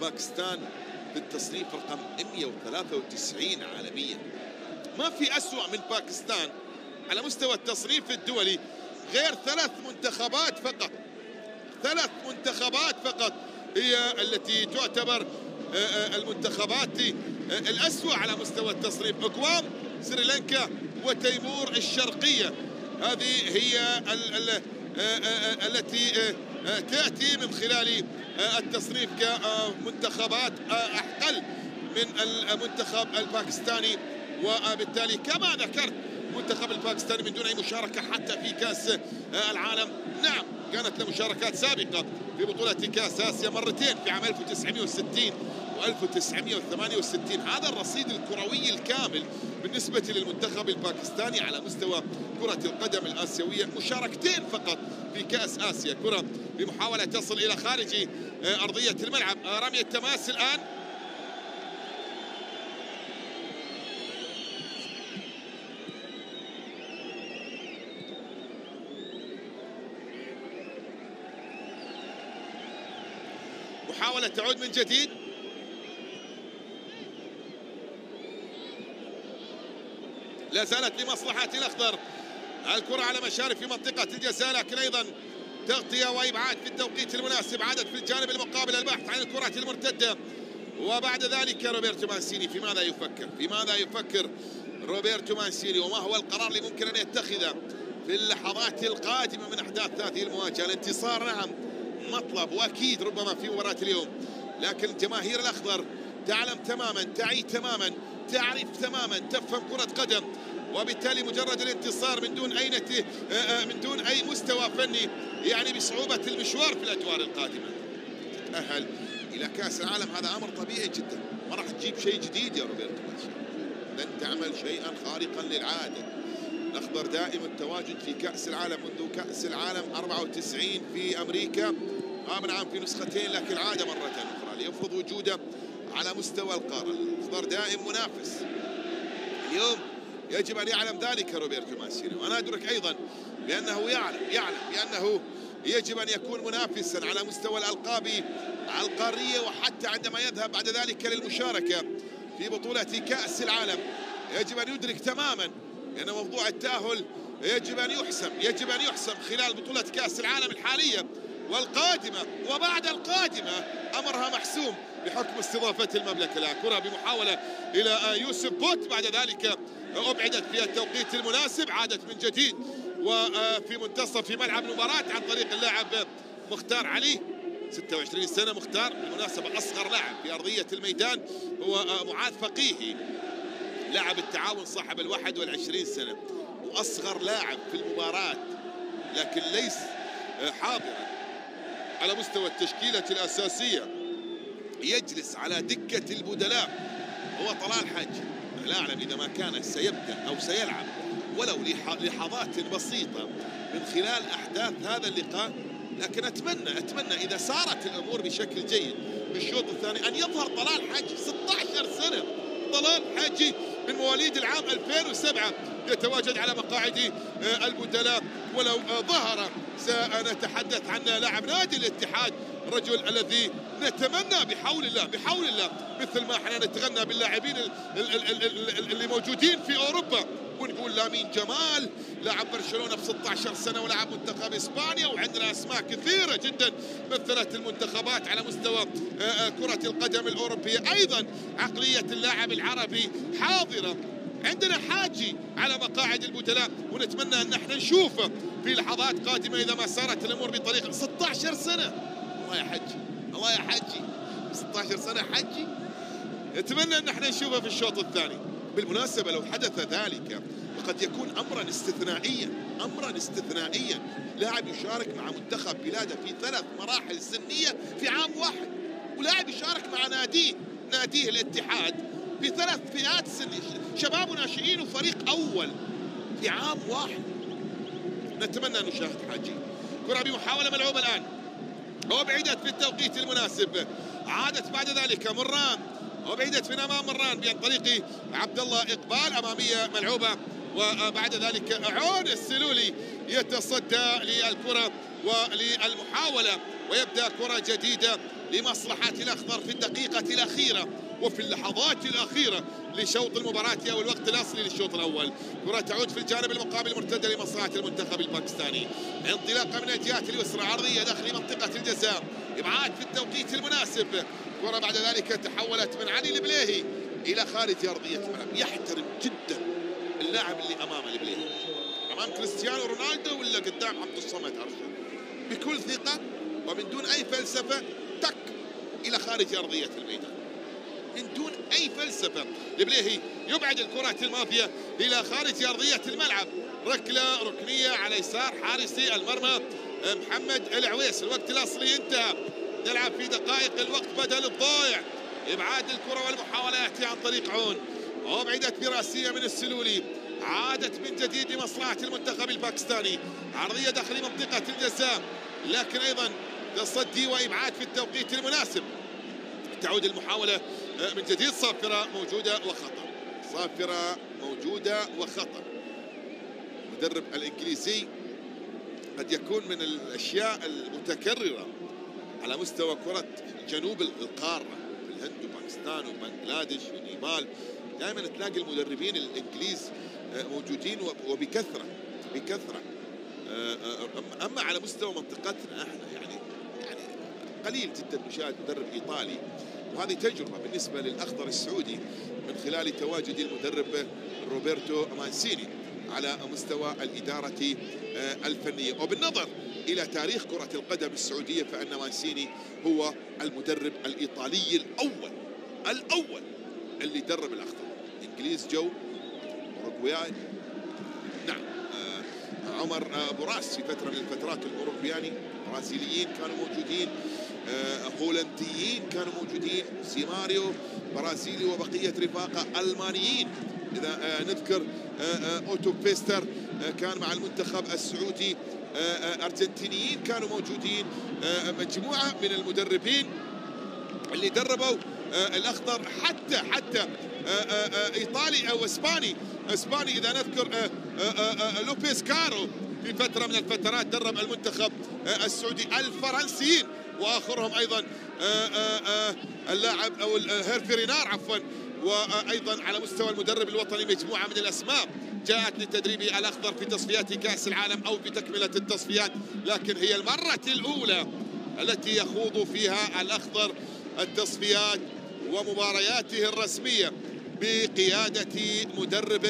باكستان في التصنيف رقم 193 عالميا. ما في أسوأ من باكستان على مستوى التصنيف الدولي غير 3 منتخبات فقط. 3 منتخبات فقط هي التي تعتبر المنتخبات الأسوأ على مستوى التصنيف: أقوام، سريلانكا، وتيمور الشرقية. هذه هي التي تأتي من خلال التصنيف كمنتخبات أقل من المنتخب الباكستاني، وبالتالي كما ذكرت المنتخب الباكستاني من دون أي مشاركة حتى في كأس العالم. نعم كانت له مشاركات سابقة في بطولة كأس آسيا مرتين، في عام 1960 و1968. هذا الرصيد الكروي الكامل بالنسبة للمنتخب الباكستاني على مستوى كرة القدم الآسيوية، مشاركتين فقط في كأس آسيا. كرة بمحاولة تصل إلى خارج أرضية الملعب، رمية تماس الآن. محاولة تعود من جديد، لا زالت لمصلحة الأخضر. الكرة على مشارف منطقة الجزاء، لكن أيضا تغطية وإبعاد في التوقيت المناسب. عادت في الجانب المقابل البحث عن الكرات المرتدة، وبعد ذلك روبرتو مانسيني. في ماذا يفكر؟ روبرتو مانسيني، وما هو القرار اللي ممكن أن يتخذه في اللحظات القادمة من أحداث هذه المواجهة؟ الانتصار نعم مطلب وأكيد ربما في مباراة اليوم، لكن جماهير الأخضر تعلم تماما، تعي تماما، تعرف تماما، تفهم كرة قدم، وبالتالي مجرد الانتصار من دون أي مستوى فني يعني بصعوبة المشوار في الأدوار القادمة. تتأهل إلى كأس العالم، هذا أمر طبيعي جدا. ما راح تجيب شيء جديد يا روبرتو مانشيني، لن تعمل شيئا خارقا للعادة. الأخضر دائم التواجد في كأس العالم منذ كأس العالم 94 في أمريكا، نعم في نسختين لكن عادة مرة أخرى ليفرض وجوده على مستوى القارة. الأخضر دائم منافس، اليوم يجب أن يعلم ذلك روبرتو مانسيني، وأنا أدرك أيضا بأنه يعلم بأنه يجب أن يكون منافسا على مستوى الألقاب القارية، وحتى عندما يذهب بعد ذلك للمشاركة في بطولة كأس العالم يجب أن يدرك تماما لأن موضوع التأهل يجب أن يحسم، خلال بطولة كأس العالم الحالية والقادمة وبعد القادمة أمرها محسوم بحكم استضافة المملكة. الكرة بمحاولة إلى يوسف بوت، بعد ذلك أبعدت في التوقيت المناسب. عادت من جديد وفي منتصف ملعب المباراة عن طريق اللاعب مختار علي، 26 سنة مختار، بالمناسبة أصغر لاعب في أرضية الميدان هو معاذ فقيهي لاعب التعاون صاحب 21 سنة وأصغر لاعب في المباراة، لكن ليس حاضرا على مستوى التشكيلة الأساسية، يجلس على دكة البدلاء. هو طلال حاج، لا أعلم إذا ما كان سيبدأ أو سيلعب ولو لحظات بسيطة من خلال أحداث هذا اللقاء، لكن أتمنى إذا سارت الأمور بشكل جيد بالشوط الثاني أن يظهر طلال حاج، 16 سنة. طلال حاجي من مواليد العام 2007 يتواجد على مقاعد البدلاء، ولو ظهر سنتحدث عن لاعب نادي الاتحاد، الرجل الذي نتمنى بحول الله مثل ما احنا نتغنى باللاعبين اللي موجودين في أوروبا ونقول لامين جمال لاعب برشلونة ب 16 سنة ولاعب منتخب إسبانيا، وعندنا أسماء كثيرة جدا مثلت المنتخبات على مستوى كرة القدم الأوروبية. أيضا عقلية اللاعب العربي حاضرة عندنا حاجي على مقاعد البدلاء، ونتمنى ان احنا نشوفه في لحظات قادمه اذا ما سارت الامور بطريقه. 16 سنه الله يا حجي، الله يا حجي، 16 سنه حجي، نتمنى ان احنا نشوفه في الشوط الثاني. بالمناسبه لو حدث ذلك فقد يكون امرا استثنائيا، امرا استثنائيا، لاعب يشارك مع منتخب بلاده في ثلاث مراحل سنيه في عام واحد، ولاعب يشارك مع ناديه الاتحاد في ثلاث فئات سنية، شباب وناشئين وفريق اول في عام واحد. نتمنى ان نشاهد حاجي. كرة بمحاولة ملعوبة الان وابعدت في التوقيت المناسب، عادت بعد ذلك مران وابعدت من امام مران بين طريق عبد الله اقبال، امامية ملعوبة وبعد ذلك عون السلولي يتصدى للكرة وللمحاولة، ويبدأ كرة جديدة لمصلحة الأخضر في الدقيقة الأخيرة وفي اللحظات الأخيرة لشوط المباراة أو الوقت الأصلي للشوط الأول. كرة تعود في الجانب المقابل مرتدة لمصلحة المنتخب الباكستاني. انطلاقة من الجهة اليسرى عرضية داخل منطقة الجزاء، إبعاد في التوقيت المناسب. كرة بعد ذلك تحولت من علي البليهي إلى خارج أرضية الملعب. يحترم جدا اللاعب اللي أمام البليهي، أمام كريستيانو رونالدو ولا قدام عبد الصمد أرجو، بكل ثقة ومن دون أي فلسفة تك إلى خارج أرضية الميدان، من دون أي فلسفة. البليهي يبعد الكرة الماضية إلى خارج أرضية الملعب، ركلة ركنية على يسار حارسي المرمى محمد العويس. الوقت الأصلي انتهى، نلعب في دقائق الوقت بدل الضائع. إبعاد الكرة والمحاولة يأتي عن طريق عون، وابعدت براسية من السلولي، عادت من جديد لمصلحة المنتخب الباكستاني. عرضية داخل منطقة الجزاء، لكن أيضا تصدي وإبعاد في التوقيت المناسب. تعود المحاولة من جديد، صافرة موجودة وخطأ، صافرة موجودة وخطأ. المدرب الإنجليزي قد يكون من الأشياء المتكررة على مستوى كرة جنوب القارة في الهند وباكستان وبنغلاديش ونيبال، دائما تلاقي المدربين الإنجليز موجودين وبكثرة بكثرة. أما على مستوى منطقتنا احنا يعني قليل جدا نشاهد مدرب إيطالي، وهذه تجربة بالنسبة للأخضر السعودي من خلال تواجد المدرب روبرتو مانسيني على مستوى الإدارة الفنية. وبالنظر إلى تاريخ كرة القدم السعودية فأن مانسيني هو المدرب الإيطالي الأول اللي درب الأخضر. إنجليز جو، أوروغواي، نعم عمر بوراس في فترة من الفترات، الأوروغواياني، برازيليين كانوا موجودين، هولنديين كانوا موجودين، سيماريو برازيلي وبقية رفاقة، ألمانيين إذا نذكر أوتو بيستر كان مع المنتخب السعودي، أرجنتينيين كانوا موجودين، مجموعة من المدربين اللي دربوا الأخضر، حتى إيطالي أو إسباني إذا نذكر لوبيز كارو في فترة من الفترات درب المنتخب السعودي، الفرنسيين واخرهم ايضا اللاعب او هيرفيرينار عفوا. وايضا على مستوى المدرب الوطني مجموعه من الاسماء جاءت لتدريب الاخضر في تصفيات كاس العالم او في تكمله التصفيات، لكن هي المره الاولى التي يخوض فيها الاخضر التصفيات ومبارياته الرسميه بقياده مدرب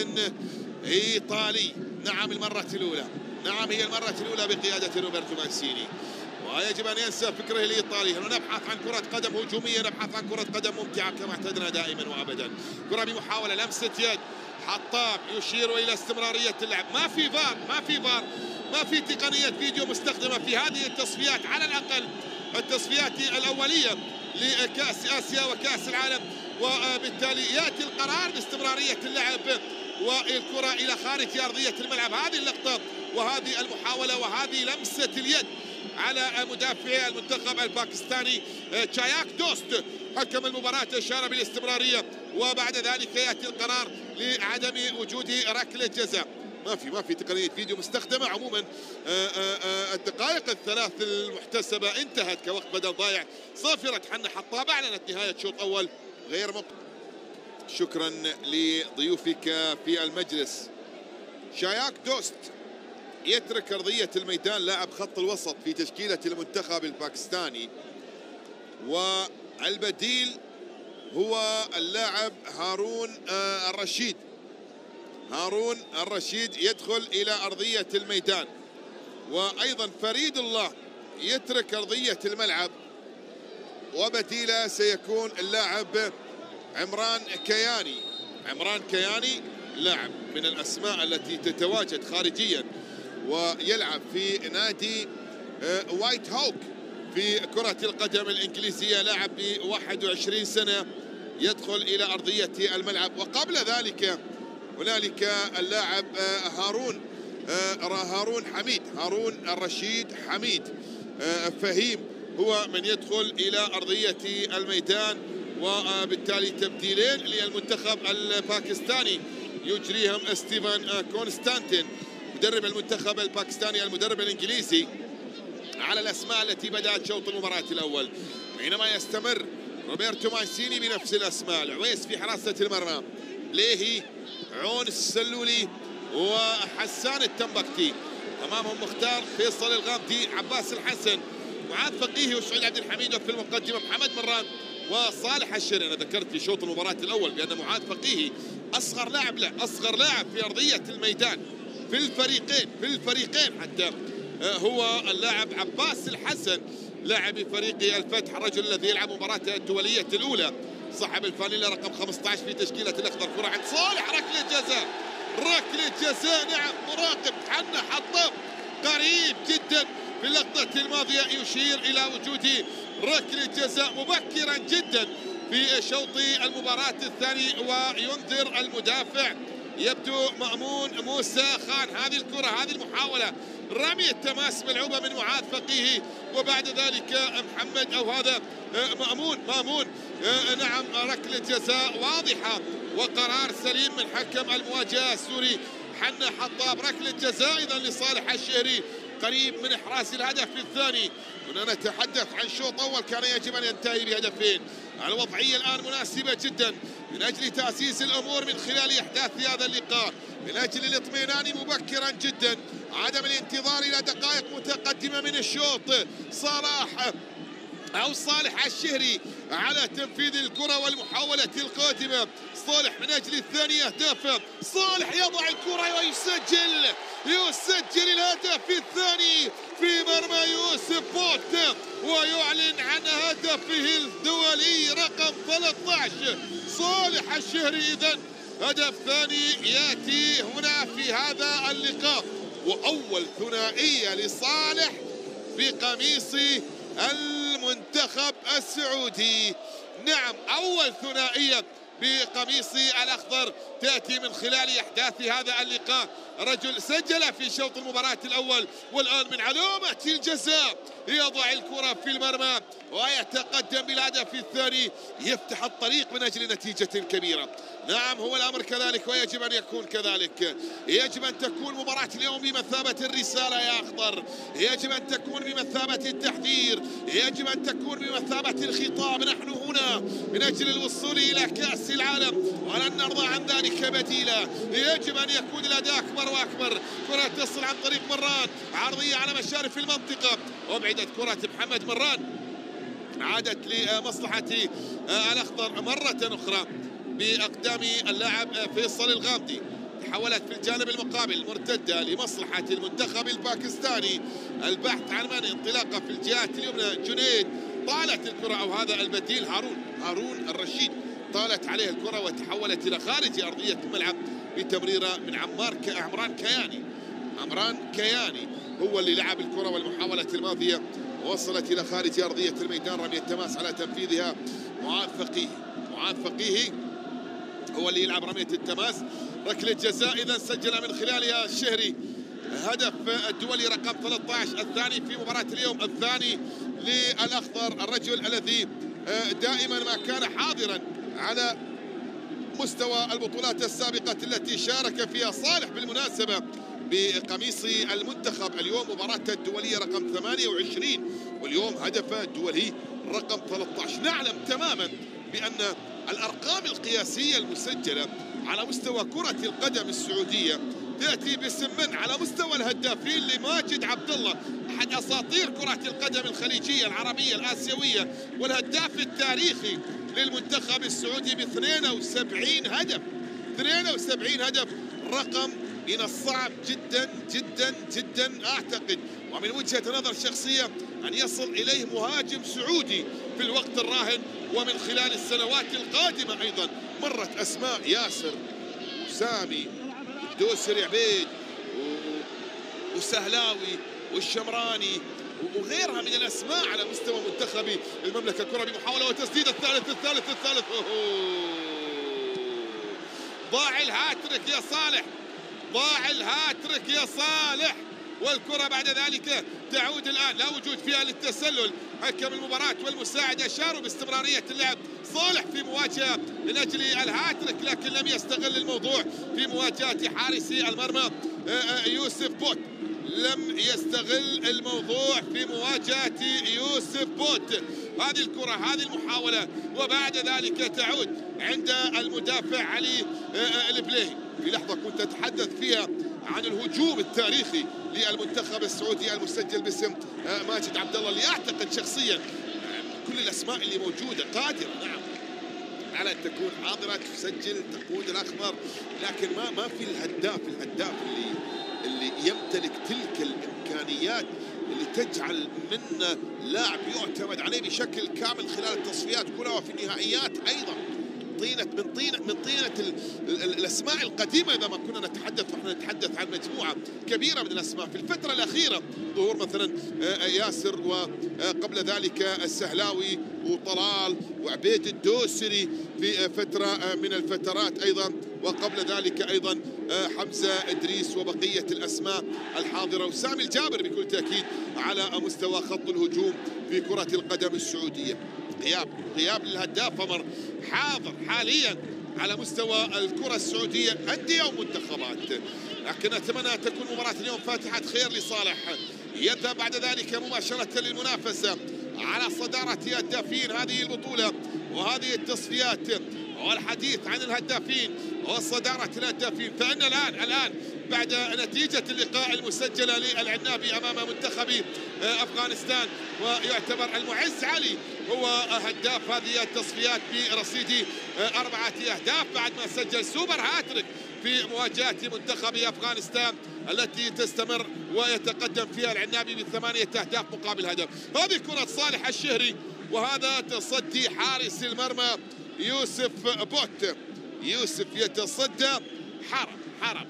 ايطالي. نعم المره الاولى، نعم هي المره الاولى بقياده روبرتو مانسيني. ويجب أن ينسى فكره الإيطالي، نبحث عن كرة قدم هجومية، نبحث عن كرة قدم ممتعة كما اعتدنا دائما وأبدا. كرة بمحاولة، لمسة يد، حطاب يشير إلى استمرارية اللعب. ما في فار، ما في تقنية فيديو مستخدمة في هذه التصفيات، على الأقل التصفيات الأولية لكأس آسيا وكأس العالم، وبالتالي يأتي القرار باستمرارية اللعب والكرة إلى خارج أرضية الملعب. هذه اللقطة وهذه المحاولة وهذه لمسة اليد على مدافع المنتخب الباكستاني تشاياك دوست، حكم المباراة اشار بالاستمرارية، وبعد ذلك يأتي القرار لعدم وجود ركلة جزاء. ما في تقنية فيديو مستخدمة. عموما الدقائق الثلاث المحتسبة انتهت كوقت بدل ضائع. صافرة حنا حطاب اعلنت نهاية شوط اول غير مقبل. شكرا لضيوفك في المجلس. تشاياك دوست يترك أرضية الميدان، لاعب خط الوسط في تشكيلة المنتخب الباكستاني، والبديل هو اللاعب هارون الرشيد. هارون الرشيد يدخل إلى أرضية الميدان، وأيضا فريد الله يترك أرضية الملعب، وبديله سيكون اللاعب عمران كياني. عمران كياني لاعب من الأسماء التي تتواجد خارجيا ويلعب في نادي وايت هوك في كرة القدم الإنجليزية، لاعب ب 21 سنة يدخل إلى أرضية الملعب. وقبل ذلك هنالك اللاعب هارون حميد، هارون الرشيد حميد فهيم هو من يدخل إلى أرضية الميدان، وبالتالي تبديلين للمنتخب الباكستاني يجريهم ستيفن كونستانتين مدرب المنتخب الباكستاني المدرب الإنجليزي على الأسماء التي بدأت شوط المباراة الأول، بينما يستمر روبرتو مانسيني بنفس الأسماء. العويس في حراسة المرمى، ليهي، عون السلولي وحسان التنبكتي، أمامهم مختار، فيصل الغامدي، عباس الحسن، معاذ فقيهي وسعود عبد الحميد، وفي المقدمة محمد مران وصالح الشري. أنا ذكرت في شوط المباراة الأول بأن معاذ فقيهي أصغر لاعب في أرضية الميدان في الفريقين حتى هو اللاعب عباس الحسن لاعب فريق الفتح، الرجل الذي يلعب مباراته الدولية الأولى، صاحب الفانيلا رقم 15 في تشكيلة الأخضر. كرة عند صالح، ركلة جزاء، نعم مراقب حنا حطب قريب جدا في اللقطة الماضية، يشير إلى وجود ركلة جزاء مبكرا جدا في شوط المباراة الثاني وينذر المدافع يبدو مأمون موسى خان. هذه الكرة، هذه المحاولة، رمي التماس ملعوبة من معاذ فقيهي، وبعد ذلك محمد أو هذا مأمون نعم ركلة جزاء واضحة وقرار سليم من حكم المواجهة السوري حنا حطاب. ركلة جزاء إذا لصالح الشهري قريب من إحراز الهدف الثاني. هنا نتحدث عن شوط أول كان يجب أن ينتهي بهدفين. الوضعية الآن مناسبة جدا من أجل تأسيس الأمور من خلال إحداث هذا اللقاء، من أجل الاطمئنان مبكرا جدا، عدم الانتظار إلى دقائق متقدمة من الشوط. صالح الشهري على تنفيذ الكرة والمحاولة القادمة. صالح من أجل الثاني أهدافه، صالح يضع الكرة ويسجل الهدف الثاني في مرمى يوسف بوت، ويعلن عن هدفه الدولي رقم 13 صالح الشهري. إذن هدف ثاني يأتي هنا في هذا اللقاء، وأول ثنائية لصالح بقميص المنتخب السعودي. نعم أول ثنائية بقميص الأخضر تأتي من خلال أحداث هذا اللقاء. رجل سجل في شوط المباراة الأول، والآن من علامة الجزاء يضع الكرة في المرمى ويتقدم بالهدف الثاني، يفتح الطريق من أجل نتيجة كبيرة. نعم هو الأمر كذلك ويجب أن يكون كذلك. يجب أن تكون مباراة اليوم بمثابة الرسالة يا أخضر، يجب أن تكون بمثابة التحذير، يجب أن تكون بمثابة الخطاب. نحن هنا من أجل الوصول إلى كأس العالم ولن نرضى عن ذلك بديلا. يجب أن يكون الأداء أكبر وأكبر. كرة تصل عن طريق مران، عرضية على مشارف المنطقة، وابعدت كرة محمد مران، عادت لمصلحة الأخضر مرة أخرى بأقدام اللاعب فيصل الغامدي. تحولت في الجانب المقابل مرتدة لمصلحة المنتخب الباكستاني. البحث عن من انطلاقة في الجهات اليمنى، جنيد، طالت الكرة أو هذا البديل هارون الرشيد، طالت عليه الكرة وتحولت إلى خارج أرضية الملعب بتمريرة من عمران كياني هو اللي لعب الكرة، والمحاولة الماضية وصلت إلى خارج أرضية الميدان. رمي التماس على تنفيذها معاذ فقيهي هو اللي يلعب رمية التماس. ركلة جزاء إذا سجل من خلالها الشهري هدف الدولي رقم 13 الثاني في مباراة اليوم، الثاني للأخضر، الرجل الذي دائما ما كان حاضرا على مستوى البطولات السابقة التي شارك فيها صالح بالمناسبة بقميص المنتخب. اليوم مباراته الدولية رقم 28 واليوم هدفه الدولي رقم 13. نعلم تماما بأن الأرقام القياسية المسجلة على مستوى كرة القدم السعودية تأتي باسم من على مستوى الهدافين لماجد عبد الله، أحد أساطير كرة القدم الخليجية العربية الآسيوية، والهداف التاريخي للمنتخب السعودي ب 72 هدف. 72 هدف، رقم من الصعب جدا جدا جدا أعتقد ومن وجهة نظر شخصية أن يصل إليه مهاجم سعودي في الوقت الراهن ومن خلال السنوات القادمة. أيضا مرت أسماء ياسر وسامي والدوسري عبيد والسهلاوي والشمراني وغيرها من الأسماء على مستوى منتخب المملكة. الكرة بمحاولة وتسديد الثالث، ضاع الهاتريك يا صالح، ضاع الهاتريك يا صالح. والكرة بعد ذلك تعود الآن، لا وجود فيها للتسلل. حكم المباراة والمساعد أشاروا باستمرارية اللعب صالح في مواجهة من أجل الهاتريك، لكن لم يستغل الموضوع في مواجهة حارسي المرمى يوسف بوت. لم يستغل الموضوع في مواجهة يوسف بوت. هذه الكرة، هذه المحاولة، وبعد ذلك تعود عند المدافع علي البليهي. في لحظة كنت أتحدث فيها عن الهجوم التاريخي للمنتخب السعودي المسجل باسم ماجد عبد الله، اللي أعتقد شخصيا كل الأسماء اللي موجودة قادرة نعم على أن تكون حاضرة تسجل تقود الأخضر، لكن ما في الهداف اللي يمتلك تلك الإمكانيات اللي تجعل منه لاعب يعتمد عليه بشكل كامل خلال التصفيات كلها وفي النهائيات أيضا. من طينة الأسماء القديمة، إذا ما كنا نتحدث ونحن نتحدث عن مجموعة كبيرة من الأسماء في الفترة الأخيرة، ظهور مثلا ياسر وقبل ذلك السهلاوي وطلال وعبيد الدوسري في فترة من الفترات أيضا، وقبل ذلك أيضا حمزة إدريس وبقية الأسماء الحاضرة وسامي الجابر بكل تأكيد على مستوى خط الهجوم في كرة القدم السعودية. غياب للهداف عمر حاضر حاليا على مستوى الكرة السعودية أندية ومنتخبات، لكن أتمنى أن تكون مباراة اليوم فاتحة خير لصالح. يذهب بعد ذلك مباشرة للمنافسة على صدارة هدافين هذه البطولة وهذه التصفيات. والحديث عن الهدافين وصدارة الهدافين، فإن الآن بعد نتيجة اللقاء المسجلة للعنابي أمام منتخب أفغانستان، ويعتبر المعز علي هو هداف هذه التصفيات برصيد 4 أهداف بعد ما سجل سوبر هاتريك في مواجهة منتخب أفغانستان التي تستمر ويتقدم فيها العنابي ب8 أهداف مقابل هدف. هذه كرة صالح الشهري، وهذا تصدي حارس المرمى يوسف بوت. يوسف يتصدى، حرم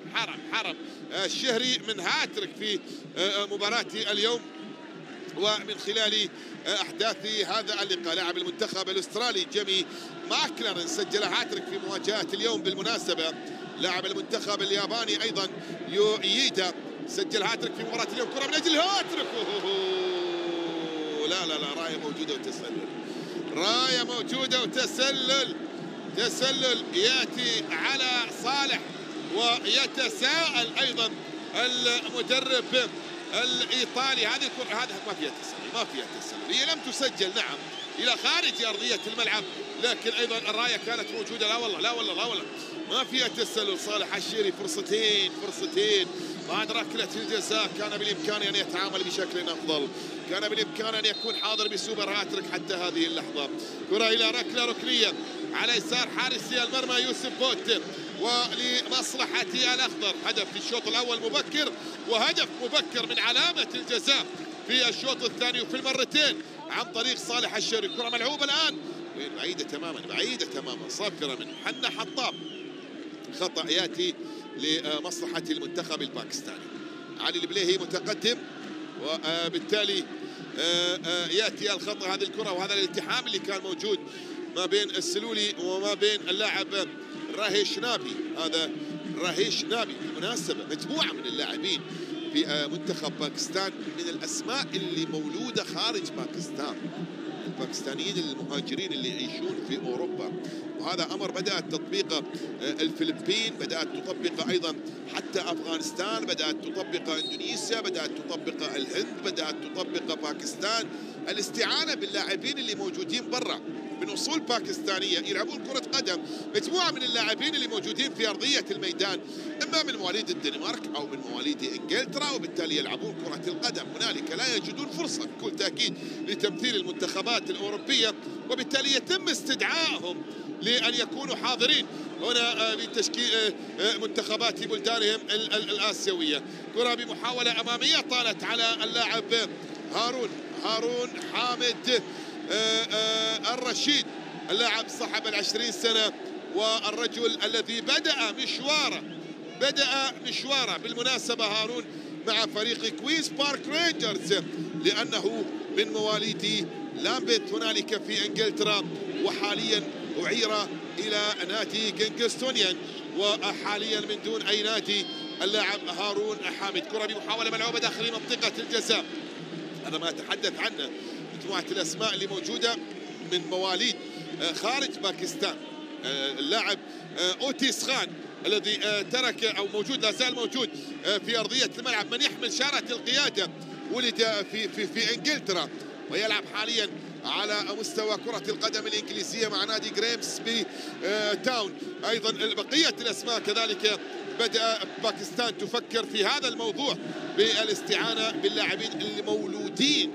الشهري من هاتريك في مباراة اليوم ومن خلال أحداث هذا اللقاء. لاعب المنتخب الأسترالي جيمي ماكلارن سجل هاتريك في مواجهة اليوم بالمناسبة. لاعب المنتخب الياباني أيضا يويدا سجل هاتريك في مباراة اليوم. كرة من أجل هاتريك، لا راية موجودة وتسلل، تسلل يأتي على صالح. ويتساءل أيضا المدرب الإيطالي، هذه الكرة ما فيها تسلل، هي لم تسجل نعم إلى خارج أرضية الملعب، لكن أيضا الراية كانت موجودة. لا والله ما فيها تسلل. صالح الشيري فرصتين بعد ركلة الجزاء كان بالإمكان أن يتعامل بشكل أفضل، كان بالإمكان أن يكون حاضر بسوبر هاتريك حتى هذه اللحظة. كرة إلى ركلة ركنية على يسار حارسي المرمى يوسف بوت ولمصلحة الأخضر. هدف في الشوط الأول مبكر، وهدف مبكر من علامة الجزاء في الشوط الثاني وفي المرتين عن طريق صالح الشهري. كرة ملعوبة الآن بعيدة تماما، صافرة من حنا حطاب. خطأ يأتي لمصلحة المنتخب الباكستاني. علي البليهي متقدم وبالتالي يأتي الخطأ. هذه الكرة وهذا الالتحام اللي كان موجود ما بين السلولي وما بين اللاعب راهيش نابي. هذا راهيش نابي بالمناسبة مجموعة من اللاعبين في منتخب باكستان من الأسماء اللي مولودة خارج باكستان، الباكستانيين المهاجرين اللي يعيشون في أوروبا، وهذا أمر بدأت تطبيقه الفلبين، بدأت تطبقه أيضا حتى أفغانستان، بدأت تطبقه إندونيسيا، بدأت تطبقه الهند، بدأت تطبقه باكستان. الاستعانة باللاعبين اللي موجودين برا من أصول باكستانية يلعبون كرة قدم، مجموعة من اللاعبين اللي موجودين في أرضية الميدان إما من مواليد الدنمارك أو من مواليد إنجلترا، وبالتالي يلعبون كرة القدم، هنالك لا يجدون فرصة بكل تأكيد لتمثيل المنتخبات الأوروبية، وبالتالي يتم استدعائهم لأن يكونوا حاضرين هنا بتشكيل منتخبات بلدانهم الآسيوية. كرة بمحاولة أمامية طالت على اللاعب هارون حامد الرشيد، اللاعب صاحب 20 سنة، والرجل الذي بدأ مشواره بالمناسبة هارون مع فريق كوينز بارك رينجرز، لأنه من مواليد لامبت هنالك في إنجلترا، وحاليا أعير إلى نادي كينغستونيان، وحاليا من دون أي نادي اللاعب هارون حامد. كرة بمحاولة ملعوبة داخل منطقة الجزاء. هذا ما أتحدث عنه، مجموعة الأسماء اللي موجودة من مواليد خارج باكستان. اللاعب أوتيس خان الذي ترك أو موجود، لا زال موجود في أرضية الملعب، من يحمل شارة القيادة، ولد في في في إنجلترا ويلعب حاليا على مستوى كرة القدم الإنجليزية مع نادي جريمسبي تاون. أيضا بقية الأسماء كذلك بدأ باكستان تفكر في هذا الموضوع بالاستعانة باللاعبين المولودين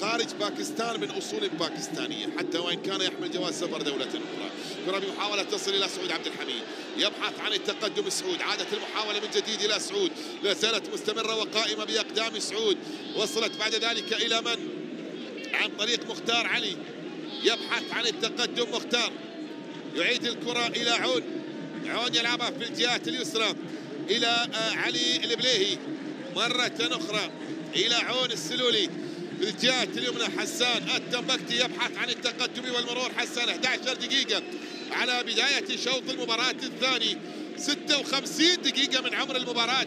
خارج باكستان من أصول باكستانية، حتى وإن كان يحمل جواز سفر دولة أخرى. كرة بمحاولة تصل إلى سعود عبد الحميد، يبحث عن التقدم سعود، عادت المحاولة من جديد إلى سعود، لا زالت مستمرة وقائمة بأقدام سعود، وصلت بعد ذلك إلى من؟ عن طريق مختار علي، يبحث عن التقدم مختار، يعيد الكرة إلى عون يلعبها في الجهة اليسرى إلى علي البليهي، مرة أخرى إلى عون السلولي، في الجهة اليمنى حسان التنبكتي يبحث عن التقدم والمرور. حسان 11 دقيقة على بداية شوط المباراة الثاني، 56 دقيقة من عمر المباراة،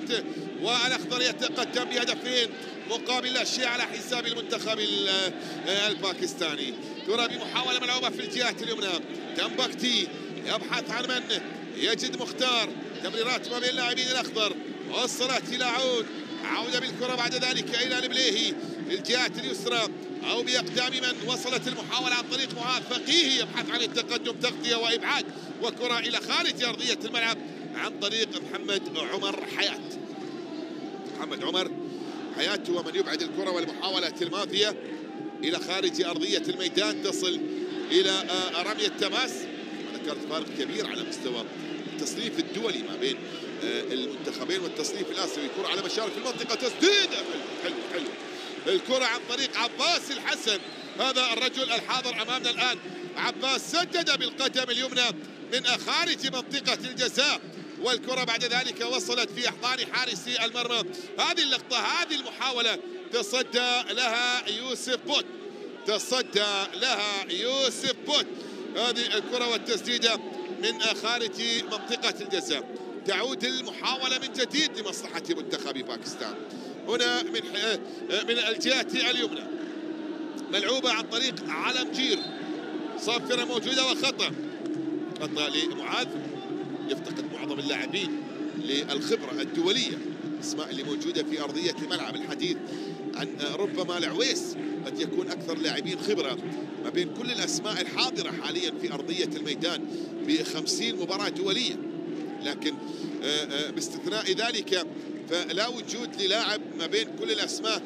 والأخضر يتقدم بهدفين مقابل لا شيء على حساب المنتخب الباكستاني. كرة بمحاولة ملعوبة في الجهة اليمنى، تنبكتي يبحث عن من يجد مختار، تمريرات ما بين اللاعبين الأخضر، وصلت إلى عون، عودة بالكرة بعد ذلك إلى البليهي في الجهة اليسرى أو بأقدام من وصلت المحاولة عن طريق معاذ فقيهي، يبحث عن التقدم تغطية وإبعاد، وكرة إلى خارج أرضية الملعب عن طريق محمد عمر حياة هو من يبعد الكرة، والمحاولة الماضية إلى خارج أرضية الميدان تصل إلى رمي التماس. ذكرت فارق كبير على مستوى التصنيف الدولي ما بين المنتخبين والتصنيف الآسيوي. كرة على مشارف المنطقة، تسديد حلو الكرة عن طريق عباس الحسن، هذا الرجل الحاضر أمامنا الآن. عباس سدد بالقدم اليمنى من خارج منطقة الجزاء، والكرة بعد ذلك وصلت في أحضان حارسي المرمى. هذه اللقطة، هذه المحاولة تصدى لها يوسف بوت، هذه الكرة والتسديدة من خارج منطقة الجزاء. تعود المحاولة من جديد لمصلحة منتخب باكستان. هنا من الجهة اليمنى ملعوبة عن طريق عالمجير، صافرة موجودة وخطأ لمعاذ. يفتقد معظم اللاعبين للخبرة الدولية، الأسماء اللي موجودة في أرضية الملعب. الحديث عن ربما العويس، قد يكون أكثر لاعبين خبرة ما بين كل الأسماء الحاضرة حاليا في أرضية الميدان ب50 مباراة دولية، لكن باستثناء ذلك فلا وجود للاعب ما بين كل الأسماء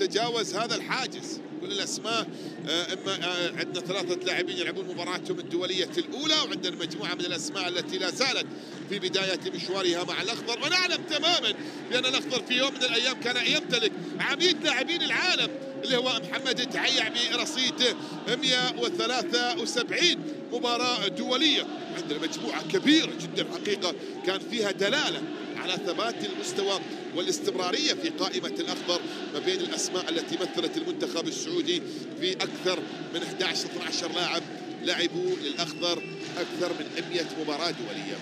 تجاوز هذا الحاجز. كل الأسماء إما عندنا 3 لاعبين يلعبون مباراتهم الدولية الأولى، وعندنا مجموعة من الأسماء التي لا زالت في بداية مشوارها مع الأخضر. ونعلم تماما بأن الأخضر في يوم من الأيام كان يمتلك عميد لاعبين العالم، اللي هو محمد تعيع برصيد 173 مباراة دولية. عندنا مجموعة كبيرة جدا حقيقة كان فيها دلالة على ثبات المستوى والاستمرارية في قائمة الأخضر ما بين الأسماء التي مثلت المنتخب السعودي في أكثر من 11-12 لاعب لعبوا للأخضر أكثر من 100 مباراة دولية.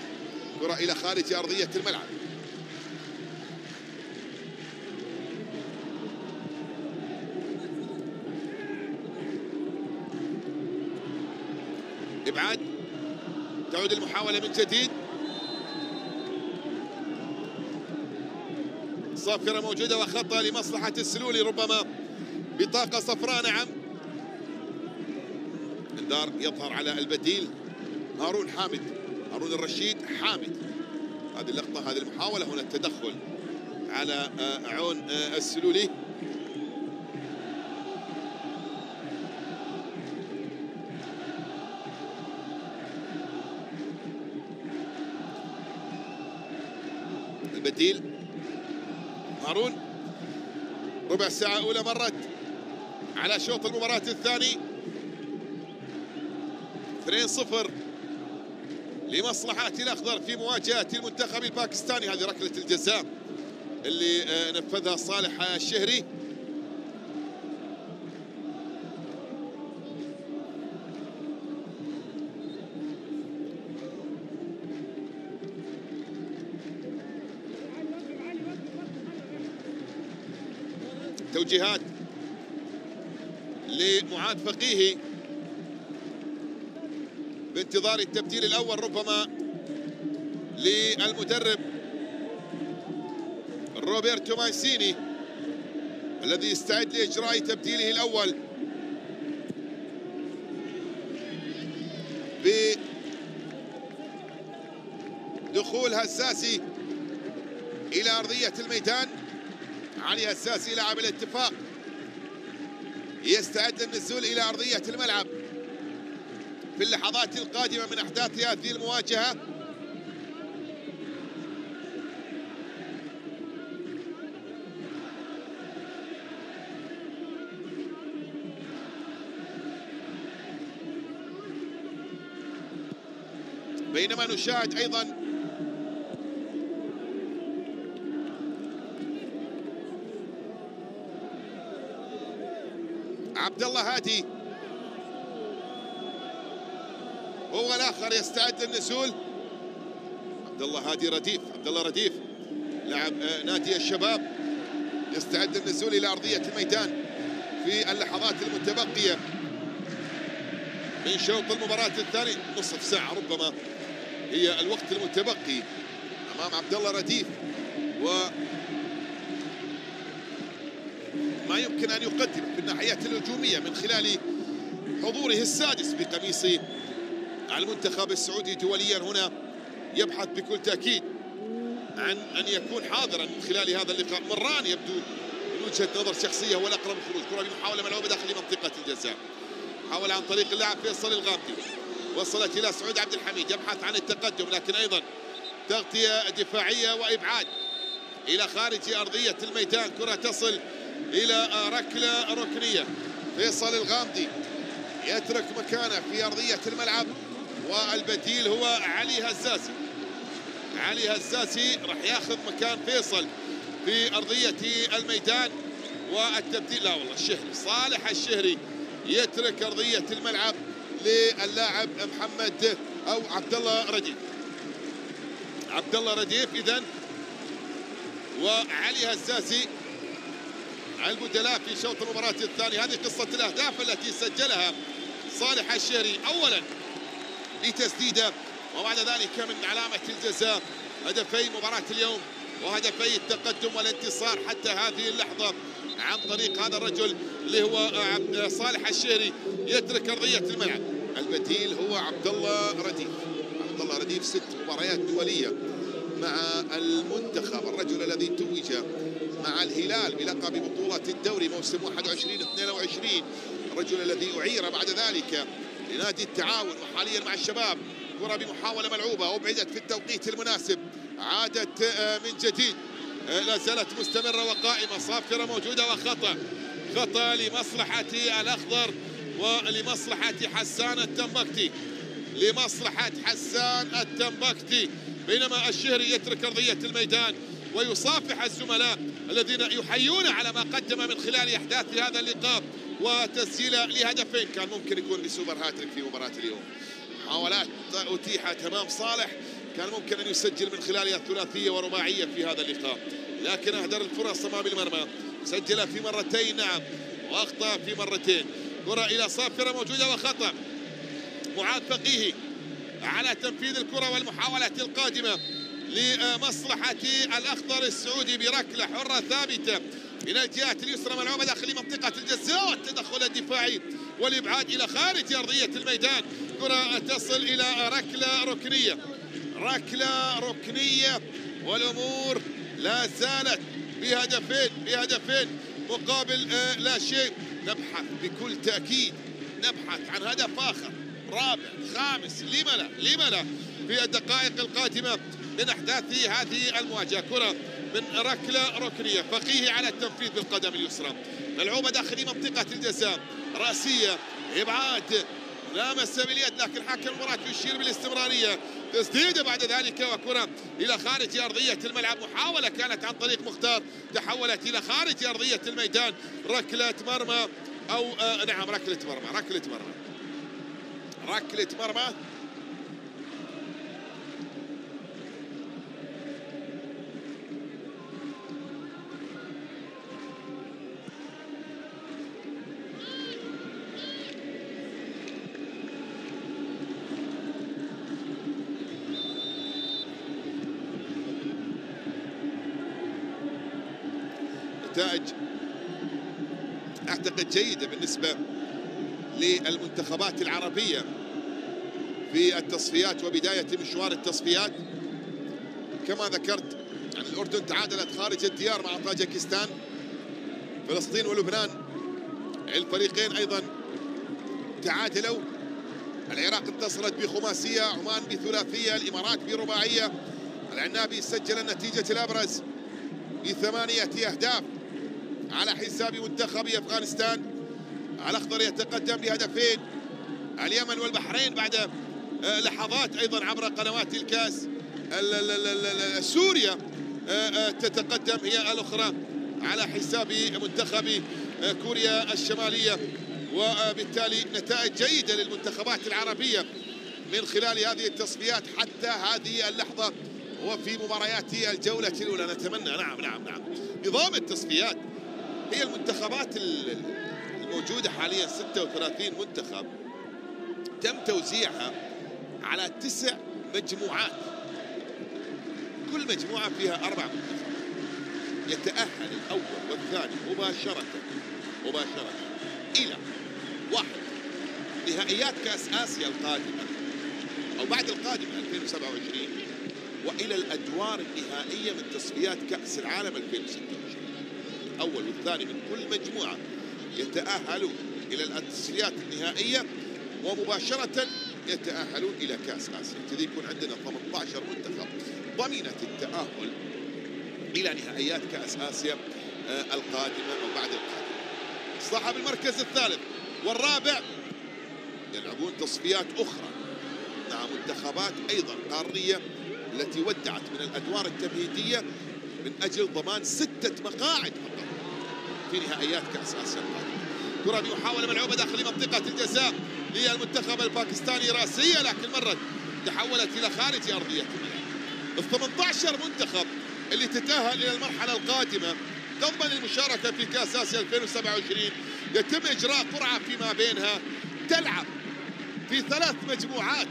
كرة إلى خارج أرضية الملعب، إبعاد، تعود المحاولة من جديد، صافرة موجودة وخطأ لمصلحة السلولي، ربما بطاقة صفراء. نعم، الدار يظهر على البديل هارون الرشيد حامد. هذه اللقطة، هذه المحاولة، هنا التدخل على عون السلولي. البديل هارون. ربع ساعة أولى مرت على شوط المباراة الثاني. 2-0 لمصلحات الأخضر في مواجهة المنتخب الباكستاني. هذه ركلة الجزاء اللي نفذها صالح الشهري. توجيهات لمعاد فقيهي بانتظار التبديل الأول ربما للمدرب روبرتو مانسيني الذي يستعد لإجراء تبديله الأول بدخول هساسي إلى أرضية الميدان. علي هساسي لاعب الاتفاق يستعد للنزول إلى أرضية الملعب في اللحظات القادمة من أحداث هذه المواجهة. بينما نشاهد أيضا عبد الله هادي هو الآخر يستعد للنزول. عبد الله هادي رديف، عبد الله رديف لاعب نادي الشباب يستعد للنزول إلى أرضية الميدان في اللحظات المتبقية من شوط المباراة الثاني. نصف ساعة ربما هي الوقت المتبقي أمام عبد الله رديف، وما يمكن أن يقدم في الناحية الهجومية من خلال حضوره السادس بقميص المنتخب السعودي دوليا. هنا يبحث بكل تأكيد عن أن يكون حاضرا من خلال هذا اللقاء. مران يبدو من وجهة نظر شخصية هو الأقرب للخروج. كرة بمحاولة ملعوبة داخل منطقة الجزاء، حاول عن طريق اللاعب فيصل الغامدي، وصلت إلى سعود عبد الحميد يبحث عن التقدم، لكن أيضا تغطية دفاعية وإبعاد إلى خارج أرضية الميدان. كرة تصل إلى ركلة ركنية. فيصل الغامدي يترك مكانه في أرضية الملعب، والبديل هو علي هزازي. علي هزازي راح ياخذ مكان فيصل في أرضية الميدان. والتبديل لا والله الشهري، صالح الشهري يترك أرضية الملعب للاعب محمد أو عبد الله رديف. عبد الله رديف إذن وعلي هزازي البدلاء في شوط المباراة الثاني. هذه قصة الأهداف التي سجلها صالح الشهري، أولا لتسديده وبعد ذلك من علامة الجزاء. هدفي مباراة اليوم وهدفي التقدم والانتصار حتى هذه اللحظة عن طريق هذا الرجل اللي هو صالح الشهري يترك أرضية الملعب. البديل هو عبد الله رديف. عبد الله رديف 6 مباريات دولية مع المنتخب، الرجل الذي توج مع الهلال بلقب بطولة الدوري موسم 21-22، الرجل الذي أعير بعد ذلك لنادي التعاون وحاليا مع الشباب. كرة بمحاولة ملعوبة أبعدت في التوقيت المناسب، عادت من جديد، لا زالت مستمرة وقائمة، صافرة موجودة، وخطأ لمصلحة الأخضر ولمصلحة حسان التنبكتي، لمصلحة حسان التنبكتي. بينما الشهري يترك أرضية الميدان ويصافح الزملاء الذين يحيون على ما قدم من خلال أحداث هذا اللقاء وتسجيله لهدفين، كان ممكن يكون لسوبر هاتريك في مباراة اليوم. محاولات أتيحت أمام صالح، كان ممكن أن يسجل من خلالها الثلاثية ورباعية في هذا اللقاء، لكن أهدر الفرص أمام المرمى. سجل في مرتين نعم، وأخطأ في مرتين. كرة إلى صافرة موجودة وخطأ. معاذ فقيهي على تنفيذ الكرة والمحاولات القادمة لمصلحة الأخضر السعودي بركلة حرة ثابتة من الجهة اليسرى ملعوبة داخل منطقة الجزاء. التدخل الدفاعي والإبعاد إلى خارج أرضية الميدان. كرة تصل إلى ركلة ركنية، ركلة ركنية، والأمور لا زالت بهدفين مقابل لا شيء. نبحث بكل تأكيد عن هدف آخر، رابع، خامس، لما لا في الدقائق القادمة من أحداث هذه المواجهة. كرة من ركلة ركنية، فقيه على التنفيذ بالقدم اليسرى، ملعوبة داخل منطقة الجزاء، رأسية، إبعاد، لامس باليد لكن حكم المباراة يشير بالاستمرارية، تسديده بعد ذلك وكرة إلى خارج أرضية الملعب، محاولة كانت عن طريق مختار تحولت إلى خارج أرضية الميدان، ركلة مرمى أو نعم ركلة مرمى نتائج أعتقد جيدة بالنسبة للمنتخبات العربية في التصفيات وبداية مشوار التصفيات. كما ذكرت أن الأردن تعادلت خارج الديار مع طاجكستان، فلسطين ولبنان الفريقين أيضا تعادلوا، العراق انتصرت بخماسية، عمان بثلاثية، الإمارات برباعية، العنابي سجل النتيجة الأبرز ب8 أهداف على حساب منتخب أفغانستان. الأخضر يتقدم بهدفين، اليمن والبحرين بعد لحظات أيضا عبر قنوات الكاس، سوريا تتقدم هي الأخرى على حساب منتخب كوريا الشمالية. وبالتالي نتائج جيدة للمنتخبات العربية من خلال هذه التصفيات حتى هذه اللحظة وفي مباريات الجولة الأولى. نتمنى نعم نظام التصفيات، هي المنتخبات الموجودة حاليا 36 منتخب، تم توزيعها على 9 مجموعات، كل مجموعة فيها 4 منتخبات، يتأهل الأول والثاني مباشرة إلى 1 نهائيات كأس آسيا القادمة أو بعد القادمة 2027، وإلى الأدوار النهائية من تصفيات كأس العالم 2026. الأول والثاني من كل مجموعة يتأهلون إلى التصفيات النهائية ومباشرة يتأهلون إلى كأس آسيا. كذا يكون عندنا 18 منتخب ضمينة التأهل إلى نهائيات كأس آسيا القادمة أو بعد القادمة. صاحب المركز الثالث والرابع يلعبون تصفيات أخرى مع منتخبات أيضا قارية التي ودعت من الأدوار التمهيدية من أجل ضمان 6 مقاعد فقط في نهائيات كأس آسيا القادمة. كرة بمحاولة ملعوبة داخل منطقة الجزاء للمنتخب الباكستاني، راسية لكن مرت تحولت إلى خارج أرضية الملعب. ال18 منتخب اللي تتأهل إلى المرحلة القادمة تضمن المشاركة في كأس آسيا 2027، يتم إجراء قرعة فيما بينها تلعب في 3 مجموعات،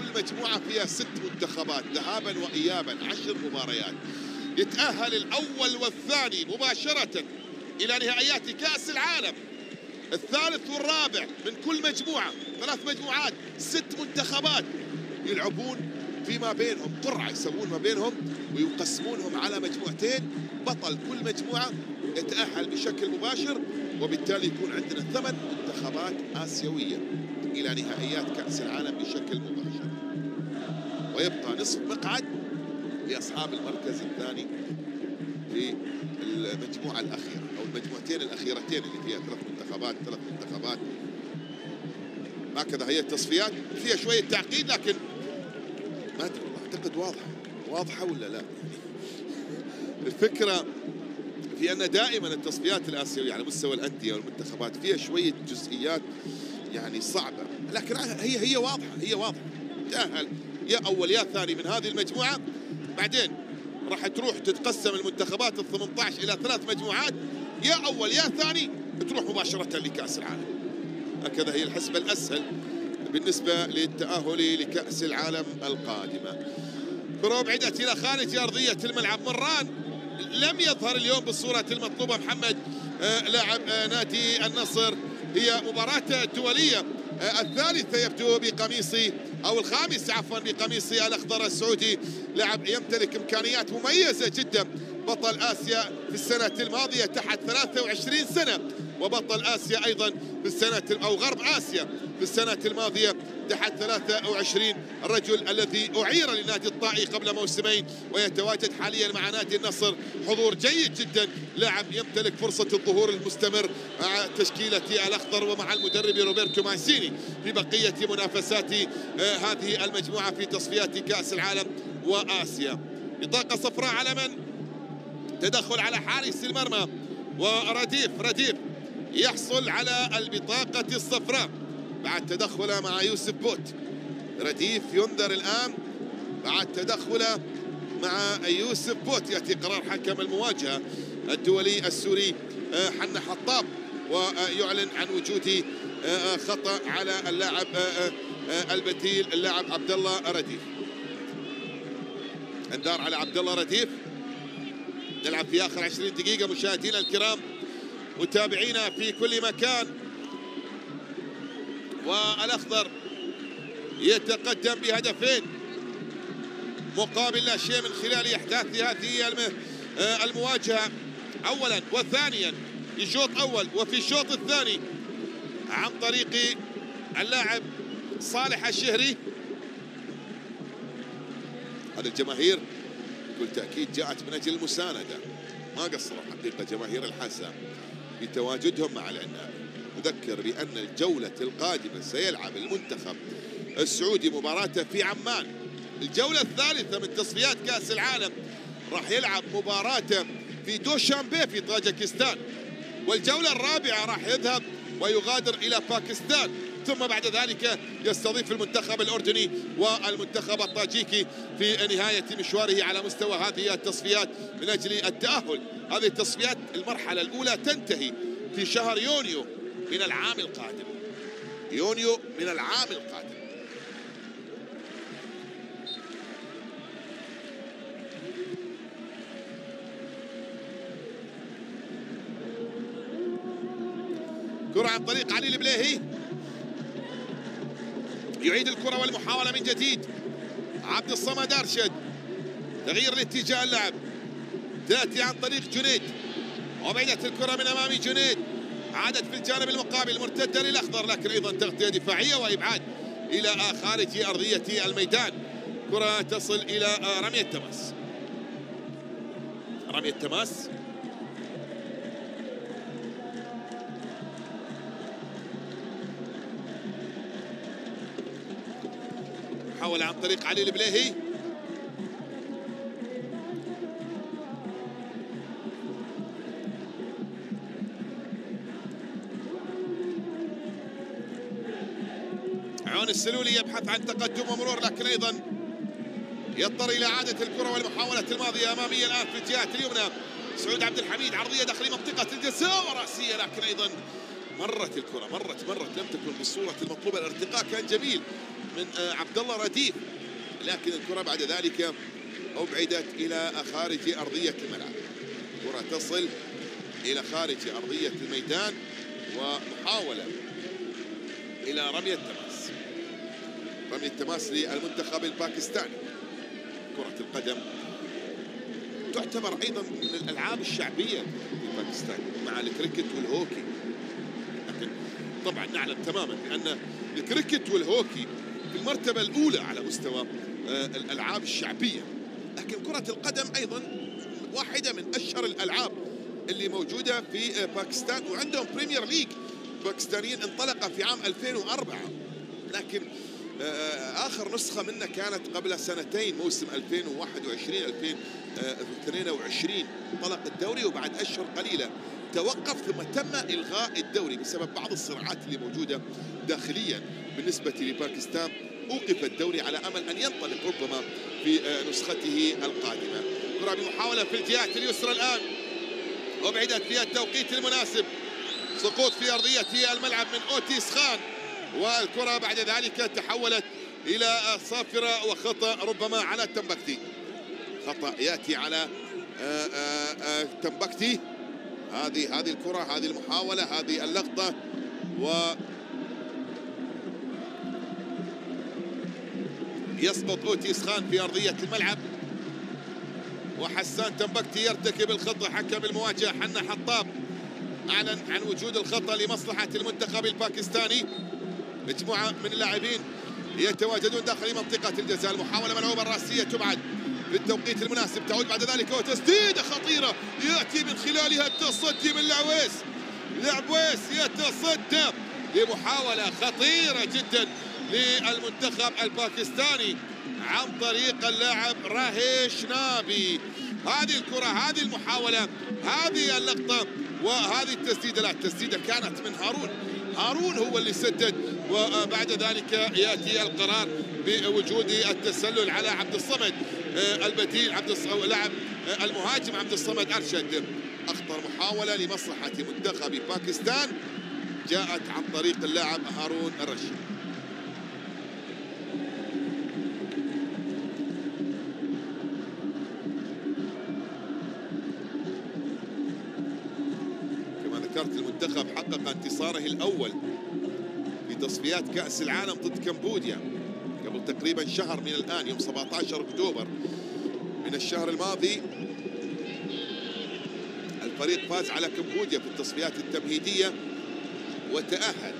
كل مجموعة فيها 6 منتخبات، ذهابا وإيابا 10 مباريات. يتأهل الأول والثاني مباشرة إلى نهائيات كأس العالم. الثالث والرابع من كل مجموعة 3 مجموعات 6 منتخبات يلعبون فيما بينهم قرعة، يسوون ما بينهم ويقسمونهم على مجموعتين، بطل كل مجموعة يتأهل بشكل مباشر، وبالتالي يكون عندنا 8 منتخبات آسيوية إلى نهائيات كأس العالم بشكل مباشر، ويبقى نصف مقعد لأصحاب المركز الثاني في المجموعة الأخيرة أو المجموعتين الأخيرتين اللي فيها 3 منتخبات. هكذا هي التصفيات، فيها شوية تعقيد لكن ما أدري والله، أعتقد واضحة ولا لا. الفكرة في أن دائما التصفيات الآسيوية على مستوى الأندية والمنتخبات فيها شوية جزئيات يعني صعبة، لكن هي واضحة، تأهل يا أول يا ثاني من هذه المجموعة، بعدين راح تروح تتقسم المنتخبات ال18 إلى 3 مجموعات، يا أول يا ثاني تروح مباشرة لكأس العالم. هكذا هي الحسبة الأسهل بالنسبة للتأهل لكأس العالم القادمة. كرة أبعدت إلى خارج أرضية الملعب. مران لم يظهر اليوم بالصورة المطلوبة، محمد لاعب نادي النصر، هي مباراة دولية الثالثة يبدو بقميصي أو الخامس عفوا بقميصي الأخضر السعودي، لاعب يمتلك إمكانيات مميزة جدا، بطل آسيا في السنة الماضية تحت 23 سنة، وبطل آسيا أيضا في السنة أو غرب آسيا في السنة الماضية تحت 23 الرجل الذي أعير لنادي الطائي قبل موسمين ويتواجد حاليا مع نادي النصر. حضور جيد جدا، لاعب يمتلك فرصة الظهور المستمر مع تشكيلة الأخضر ومع المدرب روبرتو مانسيني في بقية منافسات هذه المجموعة في تصفيات كأس العالم وآسيا. بطاقة صفراء على من؟ تدخل على حارس المرمى ورديف يحصل على البطاقة الصفراء بعد تدخله مع يوسف بوت. رديف ينذر الآن بعد تدخله مع يوسف بوت. يأتي قرار حكم المواجهة الدولي السوري حنا حطاب ويعلن عن وجود خطأ على اللاعب البديل اللاعب عبد الله رديف. انذار على عبد الله رديف. نلعب في آخر 20 دقيقة مشاهدينا الكرام، متابعينا في كل مكان، والأخضر يتقدم بهدفين مقابل لا شيء من خلال أحداث هذه المواجهة أولا وثانيا في شوط أول وفي الشوط الثاني عن طريق اللاعب صالح الشهري. هذه الجماهير بكل تأكيد جاءت من أجل المساندة، ما قصروا حقيقة جماهير الحسا بتواجدهم مع العنابي. أذكر بأن الجولة القادمة سيلعب المنتخب السعودي مباراته في عمان، الجولة الثالثة من تصفيات كأس العالم راح يلعب مباراته في دوشنبه في طاجكستان، والجولة الرابعة راح يذهب ويغادر إلى باكستان، ثم بعد ذلك يستضيف المنتخب الأردني والمنتخب الطاجيكي في نهاية مشواره على مستوى هذه التصفيات من أجل التأهل. هذه التصفيات المرحلة الأولى تنتهي في شهر يونيو من العام القادم، يونيو من العام القادم. كرة عن طريق علي البليهي، يعيد الكرة والمحاولة من جديد. عبد الصمد أرشد، تغيير لاتجاه اللعب، تأتي عن طريق جنيد وبعدت الكرة من أمام جنيد، عادت في الجانب المقابل مرتدة للأخضر لكن أيضا تغطية دفاعية وإبعاد إلى خارج أرضية الميدان. كرة تصل إلى رمية تماس، رمية تماس حاول عن طريق علي البليهي، عون السلولي يبحث عن تقدم ومرور لكن أيضا يضطر إلى إعادة الكرة والمحاولة الماضية أمامية الآن في الجهة اليمنى. سعود عبد الحميد عرضية داخل منطقة الجزاء ورأسية لكن أيضا مرت الكرة، مرت لم تكن بالصورة المطلوبة. الارتقاء كان جميل من عبد الله رديف لكن الكرة بعد ذلك أبعدت إلى خارج أرضية الملعب. الكرة تصل إلى خارج أرضية الميدان ومحاولة إلى رمية تماس، رمية تماس للمنتخب الباكستاني. كرة القدم تعتبر أيضا من الألعاب الشعبية في باكستان مع الكريكت والهوكي، لكن طبعا نعلم تماما بأن الكريكت والهوكي في المرتبة الأولى على مستوى الألعاب الشعبية، لكن كرة القدم أيضا واحدة من أشهر الألعاب اللي موجودة في باكستان وعندهم بريمير ليج باكستانيين انطلق في عام 2004 لكن آخر نسخة منه كانت قبل سنتين موسم 2021-2022 انطلق الدوري وبعد أشهر قليلة توقف ثم تم إلغاء الدوري بسبب بعض الصراعات اللي موجودة داخليا بالنسبة لباكستان. أوقف الدوري على أمل أن ينطلق ربما في نسخته القادمة. كرة بمحاولة في الجهة اليسرى الآن وبعدت في التوقيت المناسب، سقوط في أرضية الملعب من أوتيس خان والكرة بعد ذلك تحولت إلى صافرة وخطأ ربما على تنبكتي، خطأ يأتي على تنبكتي. هذه الكرة، هذه المحاولة، هذه اللقطة و يسقط أوتيس خان في أرضية الملعب وحسان تنبكتي يرتكب الخطأ. حكم المواجهة حنا حطاب أعلن عن وجود الخطأ لمصلحة المنتخب الباكستاني. مجموعة من اللاعبين يتواجدون داخل منطقة الجزاء. المحاولة ملعوبة الرأسية تبعد بالتوقيت المناسب، تعود بعد ذلك وتسديدة خطيرة يأتي من خلالها التصدي من العويس. العويس يتصدى لمحاولة خطيرة جدا للمنتخب الباكستاني عن طريق اللاعب راهيش نابي. هذه الكرة، هذه المحاولة، هذه اللقطة وهذه التسديدة، لا التسديدة كانت من هارون هو اللي سدد، وبعد ذلك يأتي القرار بوجود التسلل على عبد الصمد البديل، لاعب المهاجم عبد الصمد أرشد. أخطر محاولة لمصلحة منتخب باكستان جاءت عن طريق اللاعب هارون الرشيد. كما ذكرت المنتخب حقق انتصاره الأول في تصفيات كأس العالم ضد كمبوديا قبل تقريبا شهر من الآن، يوم 17 أكتوبر من الشهر الماضي. الفريق فاز على كمبوديا في التصفيات التمهيدية وتأهل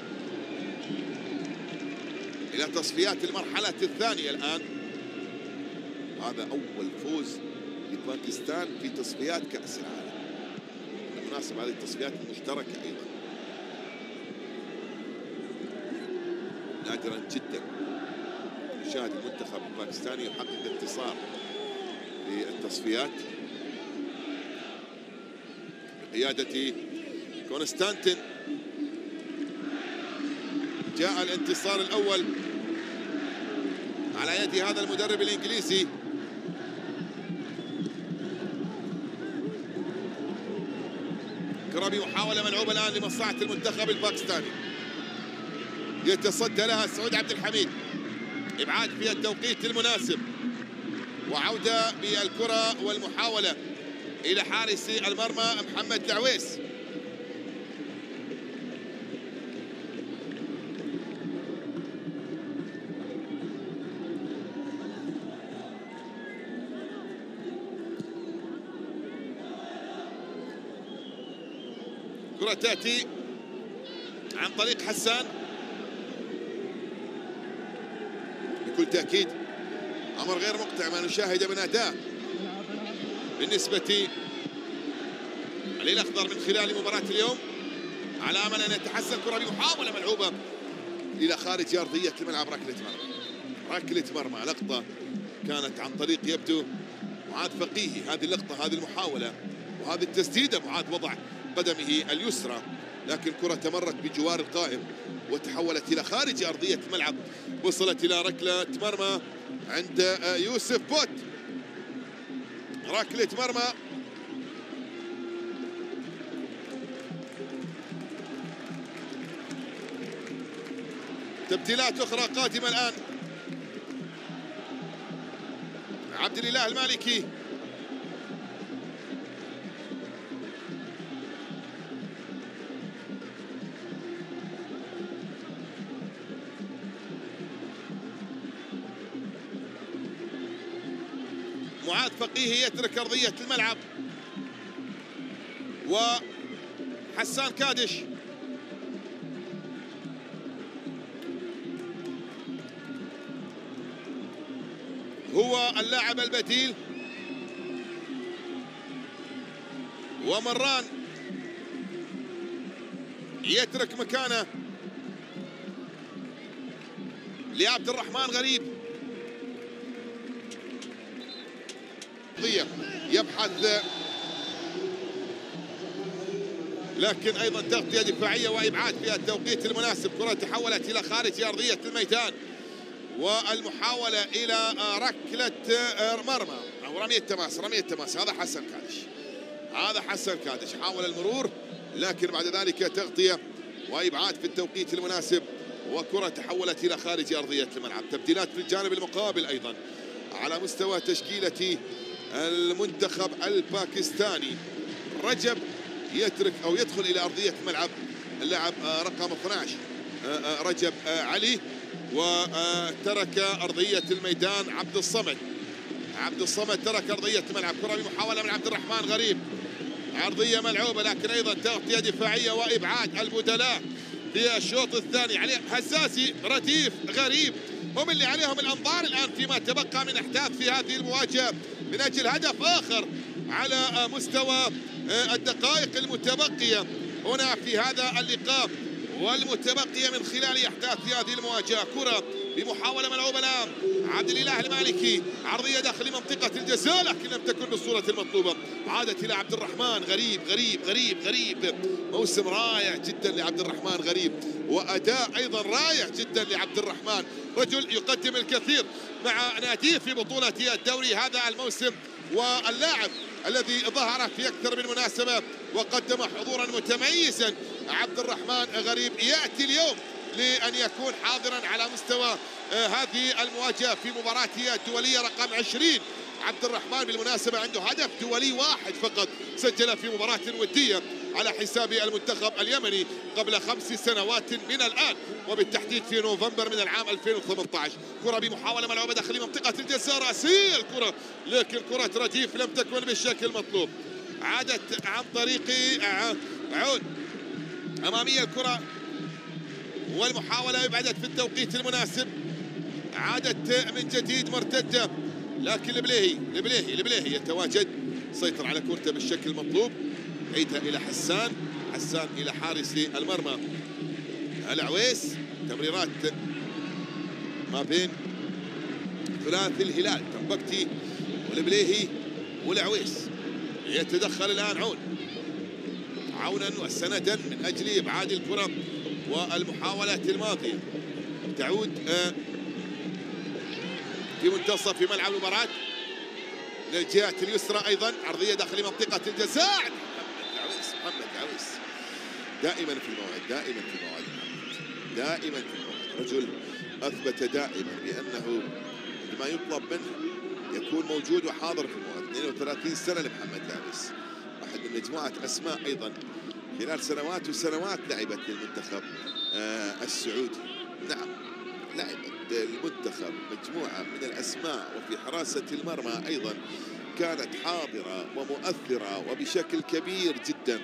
إلى تصفيات المرحلة الثانية الآن. هذا أول فوز لباكستان في تصفيات كأس العالم، بالمناسبة هذه التصفيات المشتركة أيضا، نادرا جدا نشاهد المنتخب الباكستاني يحقق انتصار للتصفيات بقيادة كونستانتين. جاء الانتصار الأول على يد هذا المدرب الإنجليزي كربي. محاولة ملعوبة الآن لمصلحة المنتخب الباكستاني، يتصدى لها سعود عبد الحميد، إبعاد في التوقيت المناسب وعودة بالكرة والمحاولة إلى حارس المرمى محمد العويس. كرة تأتي عن طريق حسان، بكل تأكيد أمر غير مقطع ما نشاهده من أداء بالنسبة للأخضر من خلال مباراة اليوم، على أمل أن يتحسن. كرة بمحاولة ملعوبة إلى خارج أرضية الملعب، ركلة مرمى. لقطة كانت عن طريق يبدو معاذ فقيهي، هذه اللقطة، هذه المحاولة وهذه التسديدة. معاذ وضع قدمه اليسرى لكن الكرة تمرت بجوار القائم وتحولت إلى خارج أرضية الملعب، وصلت إلى ركلة مرمى عند يوسف بوت. ركلة مرمى تبديلات أخرى قادمة الآن. عبد الإله المالكي معاذ فقيه يترك أرضية الملعب، وحسان كادش هو اللاعب البديل، ومران يترك مكانه لعبد الرحمن غريب. يبحث لكن أيضا تغطية دفاعية وإبعاد في التوقيت المناسب. كرة تحولت إلى خارج أرضية الميدان، والمحاولة إلى ركلة مرمى أو رمية تماس. هذا حسن كادش حاول المرور لكن بعد ذلك تغطية وإبعاد في التوقيت المناسب، وكرة تحولت إلى خارج أرضية الملعب. تبديلات في الجانب المقابل أيضا على مستوى تشكيلة المنتخب الباكستاني. رجب يترك أو يدخل إلى أرضية الملعب اللاعب رقم 12 رجب علي، وترك أرضية الميدان عبد الصمد ترك أرضية الملعب. كرة بمحاولة من عبد الرحمن غريب، عرضية ملعوبة لكن أيضا تغطية دفاعية وإبعاد. البدلاء في الشوط الثاني علي حساسي، رديف، غريب، هم اللي عليهم الأنظار الآن فيما تبقى من أحداث في هذه المواجهة من أجل هدف آخر على مستوى الدقائق المتبقية هنا في هذا اللقاء والمتبقية من خلال أحداث هذه المواجهة. كرة بمحاولة ملعوبة الآن عبد الإله المالكي، عرضية داخل منطقة الجزاء لكن لم تكن بالصورة المطلوبة. عادت إلى عبد الرحمن غريب. موسم رائع جدا لعبد الرحمن غريب، وأداء أيضا رائع جدا لعبد الرحمن، رجل يقدم الكثير مع ناديه في بطولة الدوري هذا الموسم، واللاعب الذي ظهر في أكثر من مناسبة وقدم حضورا متميزا. عبد الرحمن غريب يأتي اليوم لأن يكون حاضرا على مستوى هذه المواجهة في مباراته الدولية رقم 20. عبد الرحمن بالمناسبة عنده هدف دولي واحد فقط سجل في مباراة ودية على حساب المنتخب اليمني قبل 5 سنوات من الآن، وبالتحديد في نوفمبر من العام 2018. كرة بمحاولة ملعوبة داخل منطقة الجزاء، راسية الكرة لكن كرة رديف لم تكن بالشكل المطلوب. عادت عن طريق عود أمامية الكرة والمحاولة ابعدت في التوقيت المناسب. عادت من جديد مرتدة لكن البليهي يتواجد، سيطر على كورته بالشكل المطلوب، عيدها إلى حسان، إلى حارس المرمى العويس. تمريرات ما بين ثلاثي الهلال تنبكتي والبليهي والعويس. يتدخل الآن عون عونا وسندا من أجل إبعاد الكرة، والمحاولات الماضية تعود في منتصف ملعب المباراة من الجهة اليسرى. أيضا عرضية داخل منطقة الجزاء. محمد عويس دائما في الموعد، رجل أثبت دائما بأنه ما يطلب منه يكون موجود وحاضر في الموعد. 32 سنة لمحمد عويس، واحد من مجموعة أسماء أيضا خلال سنوات وسنوات لعبت للمنتخب السعودي. نعم لعبت للمنتخب مجموعة من الأسماء، وفي حراسة المرمى أيضا كانت حاضرة ومؤثرة وبشكل كبير جدا.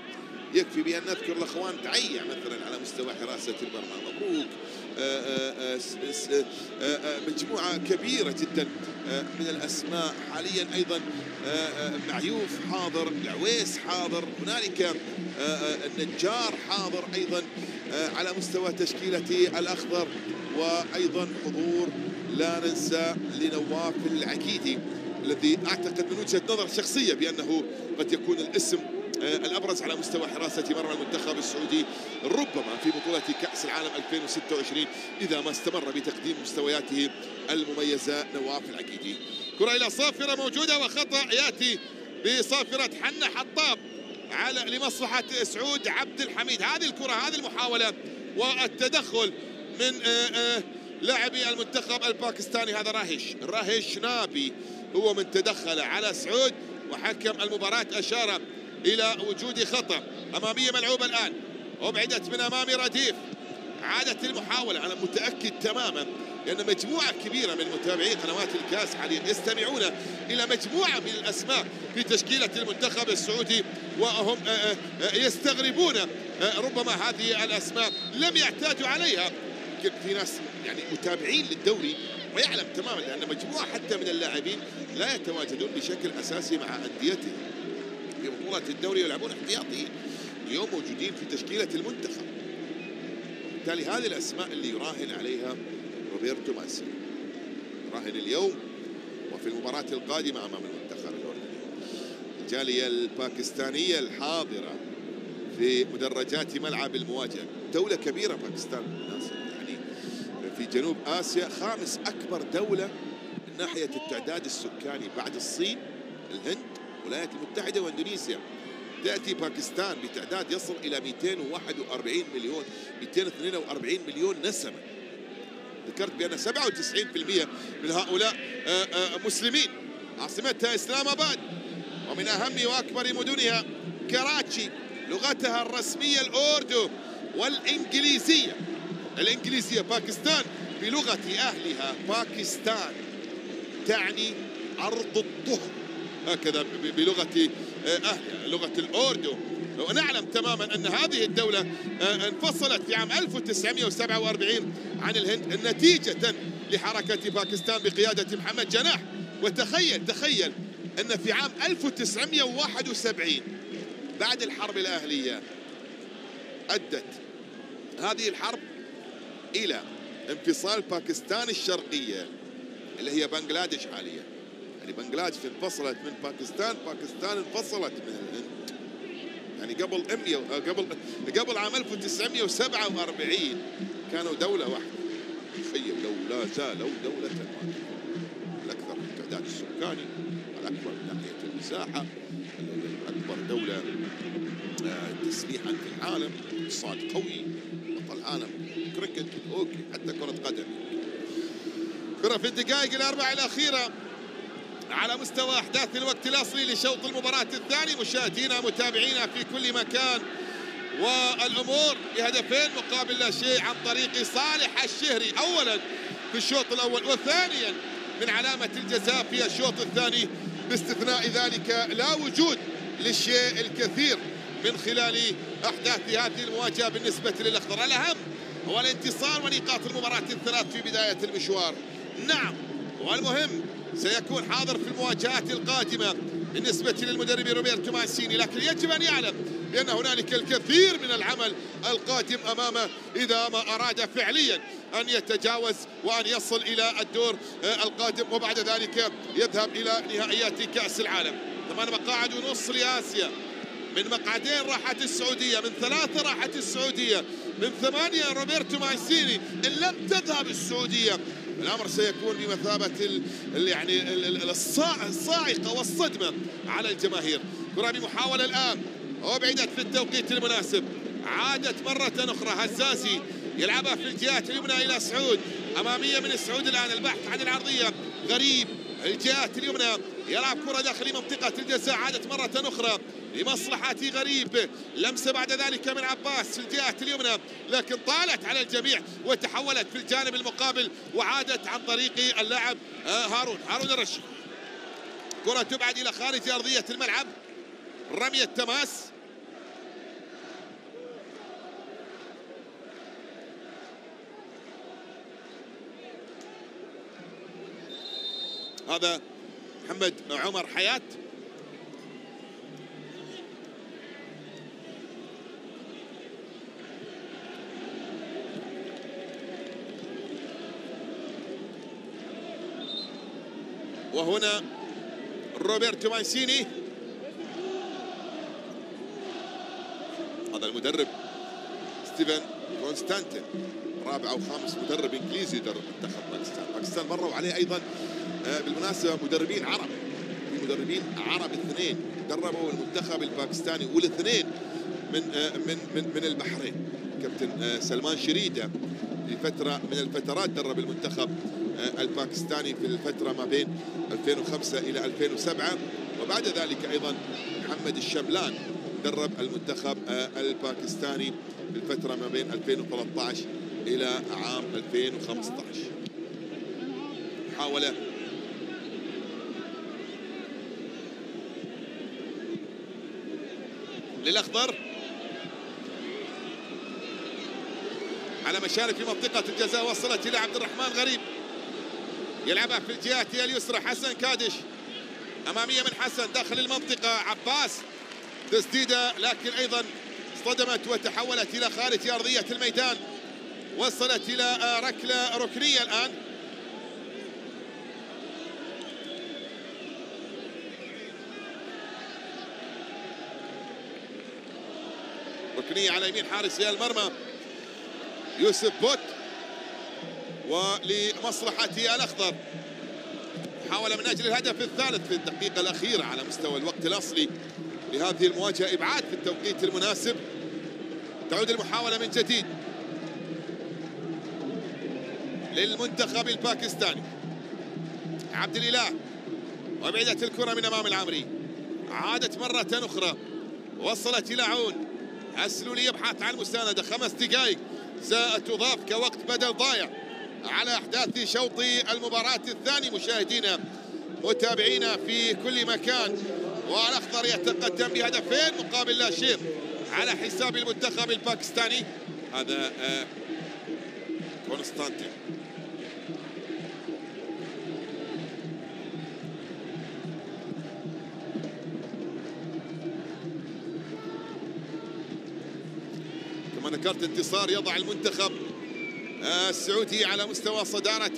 يكفي بأن نذكر الأخوان تعيع مثلا على مستوى حراسة المرمى. مبروك مجموعة كبيرة جدا من الأسماء حاليا. أيضا معيوف حاضر، العويس حاضر، هنالك النجار حاضر أيضا على مستوى تشكيلة الأخضر، وأيضا حضور لا ننسى لنواف العكيدي الذي أعتقد من وجهة نظر شخصية بأنه قد يكون الاسم الأبرز على مستوى حراسة مرمى المنتخب السعودي ربما في بطولة كأس العالم 2026 إذا ما استمر بتقديم مستوياته المميزة نواف العكيدي. كرة إلى صافرة موجودة وخطأ يأتي بصافرة حنا حطاب على لمصلحة سعود عبد الحميد. هذه الكرة، هذه المحاولة والتدخل من لاعبي المنتخب الباكستاني. هذا راهش نابي هو من تدخل على سعود، وحكم المباراة أشار إلى وجود خطأ. أمامية ملعوبة الآن، أبعدت من أمام رديف. عادت المحاولة. أنا متأكد تماما لأن مجموعة كبيرة من متابعي قنوات الكاس حاليا يستمعون إلى مجموعة من الأسماء في تشكيلة المنتخب السعودي، وهم يستغربون ربما هذه الأسماء لم يعتادوا عليها. يمكن في ناس يعني متابعين للدوري ويعلم تماما لأن مجموعة حتى من اللاعبين لا يتواجدون بشكل أساسي مع أنديتهم في بطولة الدوري، يلعبون احتياطي، اليوم موجودين في تشكيلة المنتخب. بالتالي هذه الأسماء اللي يراهن عليها روبرتو ماسي، راهن اليوم وفي المباراة القادمة أمام المنتخب الأردني. الجالية الباكستانية الحاضرة في مدرجات ملعب المواجهة، دولة كبيرة باكستان ناصر، يعني في جنوب آسيا 5 أكبر دولة من ناحية التعداد السكاني بعد الصين، الهند، الولايات المتحدة واندونيسيا. تأتي باكستان بتعداد يصل إلى 241 مليون 242 مليون نسمة. ذكرت بأن 97% من هؤلاء مسلمين. عاصمتها إسلام آباد ومن أهم وأكبر مدنها كراتشي. لغتها الرسمية الأوردو والإنجليزية. باكستان بلغة أهلها باكستان تعني أرض الطهر، هكذا بلغة أهلها لغة الأوردو. ونعلم تماما أن هذه الدولة انفصلت في عام 1947 عن الهند نتيجة لحركة باكستان بقيادة محمد جناح. وتخيل أن في عام 1971 بعد الحرب الأهلية أدت هذه الحرب إلى انفصال باكستان الشرقية اللي هي بنغلاديش حاليا. يعني بنغلاديش انفصلت من باكستان، باكستان انفصلت من الهند. يعني قبل عام 1947 كانوا دولة واحدة. تخيل لو لا زالوا دولة واحدة. الأكثر في التعداد السكاني، الأكبر من ناحية المساحة، الأكبر دولة تسبيحا في العالم، اقتصاد قوي، بطل العالم كريكت هوكي حتى كرة قدم. كرة في الدقائق الأربع الأخيرة على مستوى أحداث الوقت الأصلي لشوط المباراة الثاني. مشاهدينا متابعينا في كل مكان، والأمور بهدفين مقابل لا شيء عن طريق صالح الشهري، أولا في الشوط الأول وثانيا من علامة الجزاء في الشوط الثاني، باستثناء ذلك لا وجود للشيء الكثير من خلال أحداث هذه المواجهة بالنسبة للأخضر. الأهم هو الانتصار ونقاط المباراة الثلاث في بداية المشوار. نعم، والمهم سيكون حاضر في المواجهات القادمة بالنسبة للمدرب روبرتو مانسيني، لكن يجب أن يعلم بأن هنالك الكثير من العمل القادم أمامه إذا ما أراد فعليا أن يتجاوز وأن يصل إلى الدور القادم، وبعد ذلك يذهب إلى نهائيات كأس العالم. 8.5 مقاعد لآسيا، من 2 مقعدين راحت السعودية، من 3 راحت السعودية، من 8 روبرتو مانسيني. إن لم تذهب السعودية الأمر سيكون بمثابة يعني الصاعقة والصدمة على الجماهير. كرة بمحاولة الآن وابعدت في التوقيت المناسب، عادت مرة أخرى. هزازي يلعبها في الجهات اليمنى إلى سعود، أمامية من سعود الآن، البحث عن العرضية، غريب الجهات اليمنى يلعب كرة داخل منطقة الجزاء، عادت مرة أخرى لمصلحة غريب، لمسة بعد ذلك من عباس في الجهة اليمنى، لكن طالت على الجميع وتحولت في الجانب المقابل وعادت عن طريق اللاعب هارون الرشيد. كرة تبعد إلى خارج أرضية الملعب، رمية تماس، هذا محمد عمر حياة. وهنا روبرتو مانسيني، هذا المدرب ستيفن كونستانتين، رابع أو خامس مدرب إنجليزي يدرب منتخب باكستان. باكستان مروا عليه أيضا بالمناسبة مدربين عرب، في مدربين عرب 2 دربوا المنتخب الباكستاني، والاثنين من من من, من البحرين. كابتن سلمان شريدة لفترة من الفترات درب المنتخب الباكستاني في الفترة ما بين 2005 إلى 2007، وبعد ذلك أيضا محمد الشملان درب المنتخب الباكستاني في الفترة ما بين 2013 إلى عام 2015. محاولة للأخضر على مشارف في منطقة الجزاء، وصلت إلى عبد الرحمن غريب، يلعبها في الجهة اليسرى، حسن كادش، أمامية من حسن داخل المنطقة، عباس تسديدة لكن أيضا اصطدمت وتحولت إلى خارج أرضية الميدان، وصلت إلى ركلة ركنية الآن. ركنية على يمين حارس المرمى يوسف بوت ولمصلحة الأخضر. محاولة من أجل الهدف الثالث في الدقيقة الأخيرة على مستوى الوقت الأصلي لهذه المواجهة، إبعاد في التوقيت المناسب. تعود المحاولة من جديد للمنتخب الباكستاني، عبد الإله، وبعدت الكرة من أمام العمري، عادت مرة أخرى، وصلت إلى عون السلولي يبحث عن مساندة. 5 دقائق ستضاف كوقت بدل ضايع على أحداث شوط المباراة الثاني. مشاهدينا متابعينا في كل مكان، والأخضر يتقدم بهدفين مقابل لا شيء على حساب المنتخب الباكستاني. هذا كونستانتين طبعا كارت انتصار يضع المنتخب السعودي على مستوى صدارة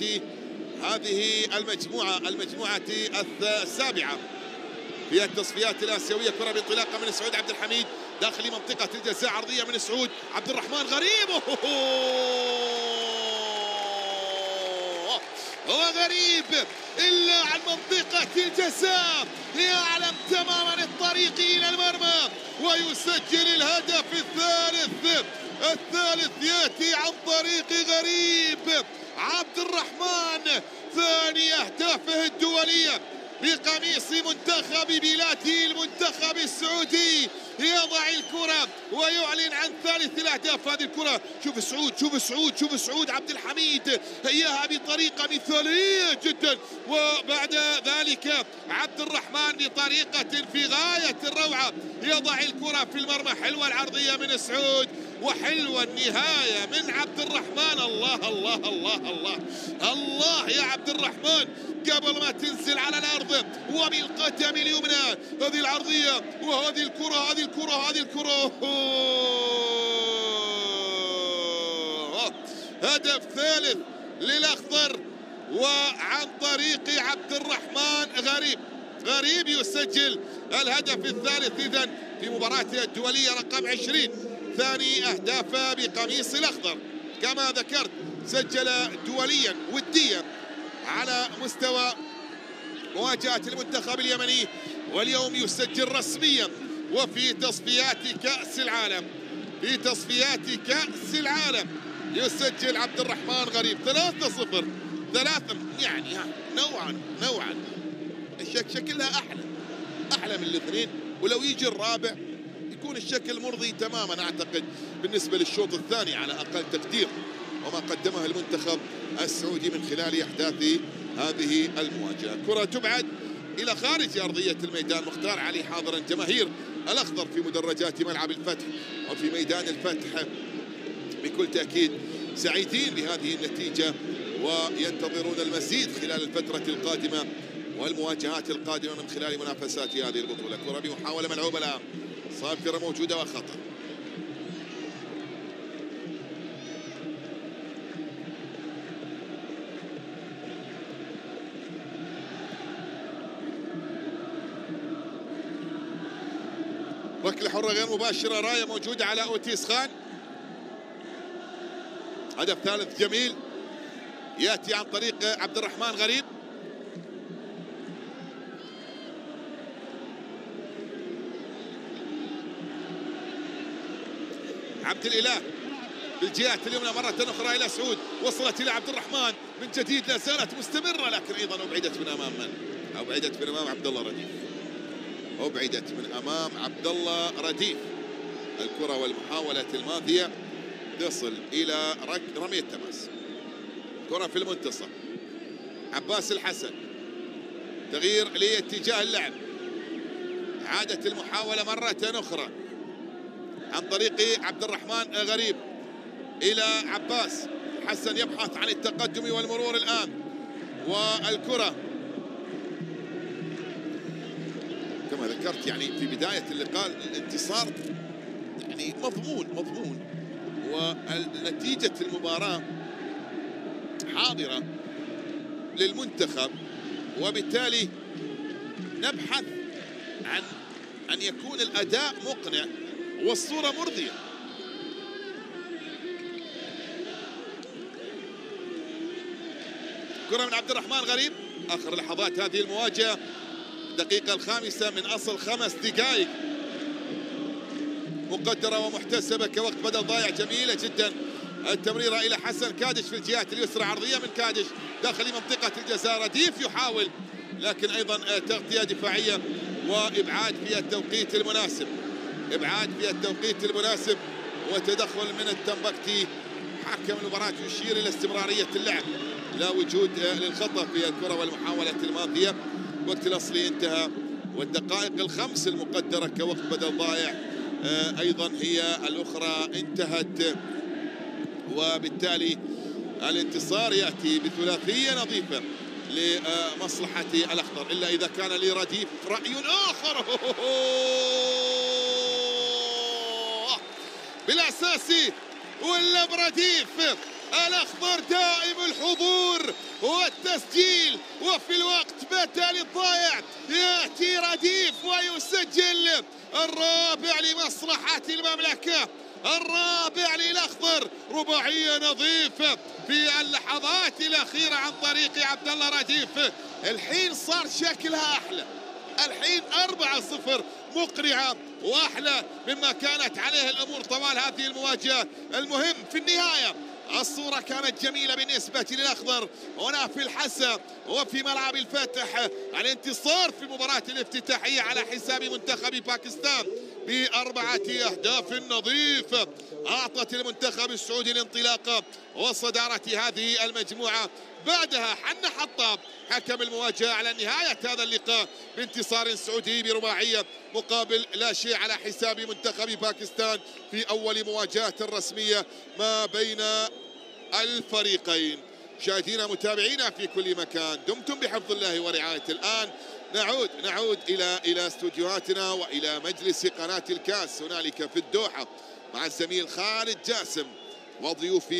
هذه المجموعة السابعة في التصفيات الآسيوية. كرة بانطلاقة من سعود عبد الحميد داخل منطقة الجزاء، عرضية من سعود عبد الرحمن غريب، هو غريب إلا عن منطقة الجزاء ليعلم تماما الطريق إلى المرمى ويسجل الهدف الثالث يأتي عن طريق غريب عبد الرحمن، ثاني أهدافه الدولية بقميص منتخب بلاده المنتخب السعودي، يضع الكرة ويعلن عن ثالث الأهداف. هذه الكرة شوف سعود عبد الحميد إياها بطريقة مثالية جدا، وبعد ذلك عبد الرحمن بطريقة في غاية الروعة يضع الكرة في المرمى. حلوة العرضية من سعود وحلوة النهاية من عبد الرحمن. الله الله الله الله الله يا عبد الرحمن قبل ما تنزل على الأرض وبالقدم اليمنى هذه العرضية وهذه الكرة هدف ثالث للأخضر وعن طريق عبد الرحمن غريب يسجل الهدف الثالث إذن في مباراته الدولية رقم 20، ثاني أهدافه بقميص الأخضر كما ذكرت، سجل دوليا وديا على مستوى مواجهة المنتخب اليمني واليوم يسجل رسميا وفي تصفيات كأس العالم. في تصفيات كأس العالم يسجل عبد الرحمن غريب 3-0 يعني نوعا شكلها أحلى من الاثنين، ولو يجي الرابع يكون الشكل مرضي تماما أعتقد بالنسبة للشوط الثاني على أقل تقدير وما قدمه المنتخب السعودي من خلال أحداث هذه المواجهة. كرة تبعد إلى خارج أرضية الميدان، مختار علي حاضرا جماهير الأخضر في مدرجات ملعب الفتح وفي ميدان الفتح بكل تأكيد سعيدين بهذه النتيجة وينتظرون المزيد خلال الفترة القادمة والمواجهات القادمة من خلال منافسات هذه البطولة. كرة بمحاولة ملعوبة الآن، صافرة موجودة وخطأ. ركلة حرة غير مباشرة، راية موجودة على أوتيس خان. هدف ثالث جميل يأتي عن طريق عبد الرحمن غريب. عبد الإله بالجهات اليمنى مرة أخرى إلى سعود، وصلت إلى عبد الرحمن من جديد، لا زالت مستمرة لكن أيضا أبعدت من أمام عبد الله رديف. أبعدت من أمام عبد الله رديف الكرة والمحاولة الماضية تصل إلى رمية تماس. كرة في المنتصف، عباس الحسن تغيير لاتجاه اللعب، عادت المحاولة مرة أخرى عن طريق عبد الرحمن غريب إلى عباس الحسن يبحث عن التقدم والمرور الآن، والكرة كما ذكرت يعني في بداية اللقاء الانتصار يعني مضمون ونتيجة المباراة حاضرة للمنتخب، وبالتالي نبحث عن أن يكون الأداء مقنع والصورة مرضية. كرة من عبد الرحمن غريب، آخر لحظات هذه المواجهة، الدقيقة الخامسة من أصل 5 دقائق مقدرة ومحتسبة كوقت بدل ضايع. جميلة جدا التمريرة إلى حسن كادش في الجهة اليسرى، عرضية من كادش داخل منطقة الجزاء، رديف يحاول لكن أيضا تغطية دفاعية وإبعاد في التوقيت المناسب، وتدخل من التنبكتي حكم المباراة يشير إلى استمرارية اللعب، لا وجود للخطأ في الكرة والمحاولة الماضية. الوقت الأصلي انتهى والدقائق الخمس المقدرة كوقت بدل ضائع أيضا هي الأخرى انتهت، وبالتالي الانتصار يأتي بثلاثية نظيفة لمصلحة الأخضر، إلا إذا كان لرديف رأي آخر. بالاساسي ولا برديف. الاخضر دائم الحضور والتسجيل، وفي الوقت بدل الضائع ياتي رديف ويسجل الرابع لمصلحه المملكه، الرابع للاخضر. رباعيه نظيفه في اللحظات الاخيره عن طريق عبد الله رديف. الحين صار شكلها احلى، الحين 4-0 مقنعه واحلى مما كانت عليه الامور طوال هذه المواجهه. المهم في النهايه الصورة كانت جميلة بالنسبة للأخضر هنا في الحسا وفي ملعب الفتح. الانتصار في مباراة الافتتاحية على حساب منتخب باكستان ب4 أهداف نظيفة، أعطت المنتخب السعودي الانطلاقة وصدارة هذه المجموعة. بعدها حنا حطاب حكم المواجهة على نهاية هذا اللقاء بانتصار سعودي برباعية مقابل لا شيء على حساب منتخب باكستان في أول مواجهة رسمية ما بين الفريقين. مشاهدينا متابعينا في كل مكان، دمتم بحفظ الله ورعايته. الآن نعود إلى استوديوهاتنا وإلى مجلس قناة الكاس هنالك في الدوحة مع الزميل خالد جاسم وضيوفه.